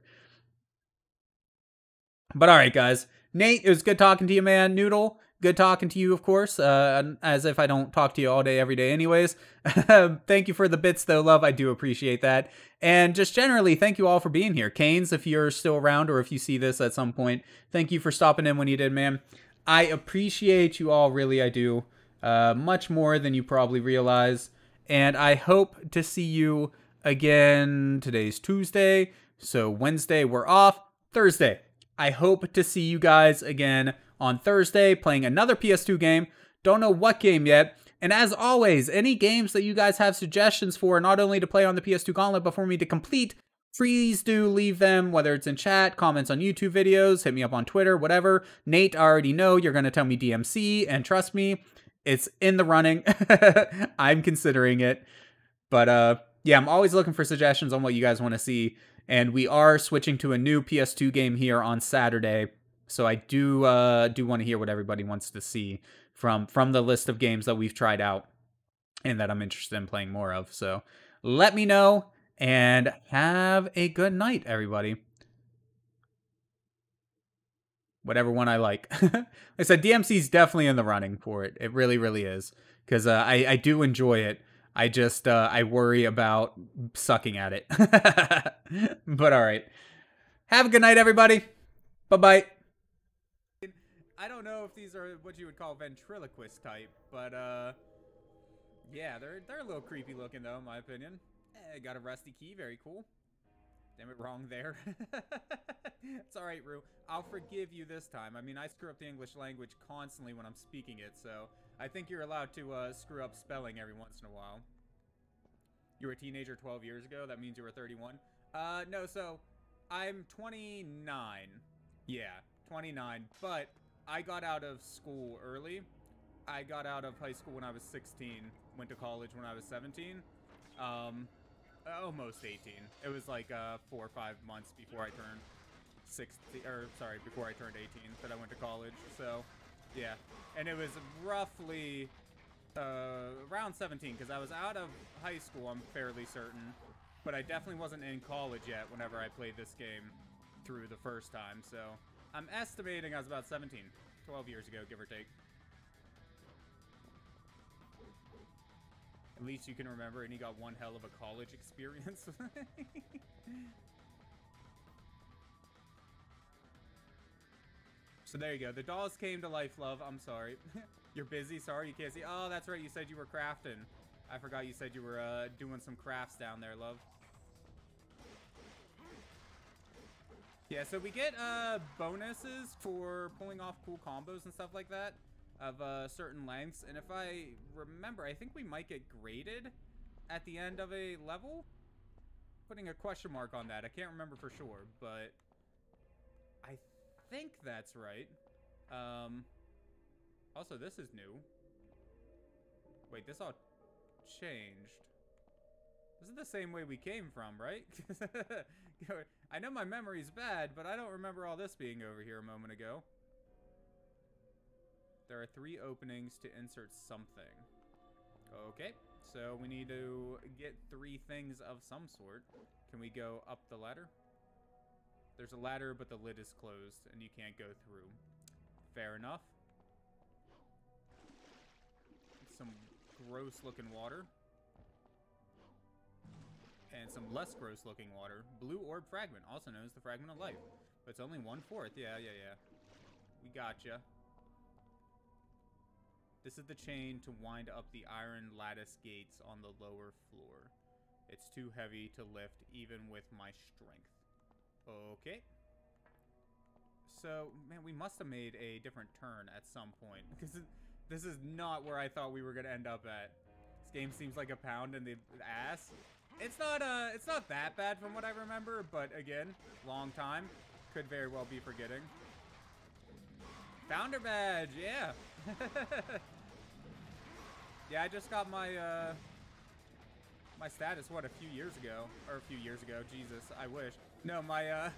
But all right, guys. Nate, it was good talking to you, man. Noodle, good talking to you, of course, as if I don't talk to you all day, every day anyways. Thank you for the bits, though, love. I do appreciate that. And just generally, thank you all for being here. Canes, if you're still around or if you see this at some point, thank you for stopping in when you did, man. I appreciate you all, really, I do, much more than you probably realize. And I hope to see you again. Today's Tuesday, so Wednesday we're off. Thursday, I hope to see you guys again on Thursday, playing another PS2 game. Don't know what game yet. And as always, any games that you guys have suggestions for, not only to play on the PS2 Gauntlet, but for me to complete, please do leave them, whether it's in chat, comments on YouTube videos, hit me up on Twitter, whatever. Nate, I already know you're going to tell me DMC, and trust me, it's in the running. I'm considering it. But yeah, I'm always looking for suggestions on what you guys want to see. And we are switching to a new PS2 game here on Saturday. So I do do want to hear what everybody wants to see from the list of games that we've tried out and that I'm interested in playing more of. So let me know and have a good night, everybody. Whatever one I like. Like I said, DMC's definitely in the running for it. It really, really is. Because I do enjoy it. I just, I worry about sucking at it. But all right. Have a good night, everybody. Bye-bye. I don't know if these are what you would call ventriloquist type, but yeah, they're a little creepy looking though, in my opinion. Eh, got a rusty key, very cool. Damn it, wrong there. It's all right, Rue. I'll forgive you this time. I mean, I screw up the English language constantly when I'm speaking it, so I think you're allowed to screw up spelling every once in a while. You were a teenager 12 years ago. That means you were 31. No, so I'm 29. Yeah, 29, but I got out of school early. I got out of high school when I was 16, went to college when I was 17, almost 18. It was like 4 or 5 months before I turned 16, or sorry, before I turned 18 that I went to college. So yeah, and it was roughly around 17 because I was out of high school, I'm fairly certain, but I definitely wasn't in college yet whenever I played this game through the first time. So I'm estimating I was about 17, 12 years ago, give or take. At least you can remember, and you got one hell of a college experience. So there you go. The dolls came to life, love. I'm sorry. You're busy. Sorry, you can't see. Oh, that's right. You said you were crafting. I forgot you said you were doing some crafts down there, love. Yeah, so we get bonuses for pulling off cool combos and stuff like that of certain lengths. And if I remember, I think we might get graded at the end of a level. Putting a question mark on that. I can't remember for sure, but I think that's right. Also, this is new. Wait, this all changed. This is the same way we came from, right? I know my memory's bad, but I don't remember all this being over here a moment ago. There are 3 openings to insert something. Okay, so we need to get 3 things of some sort. Can we go up the ladder? There's a ladder, but the lid is closed, and you can't go through. Fair enough. Some gross-looking water. And some less gross-looking water. Blue orb fragment, also known as the fragment of life. But it's only 1/4. Yeah. We gotcha. This is the chain to wind up the iron lattice gates on the lower floor. It's too heavy to lift, even with my strength. Okay. So, man, we must have made a different turn at some point. Because this is not where I thought we were going to end up at. This game seems like a pound in the ass. It's not that bad from what I remember, but again, long time. Could very well be forgetting. Founder badge, yeah. Yeah, I just got my my status, what, a few years ago? Jesus, I wish. No, my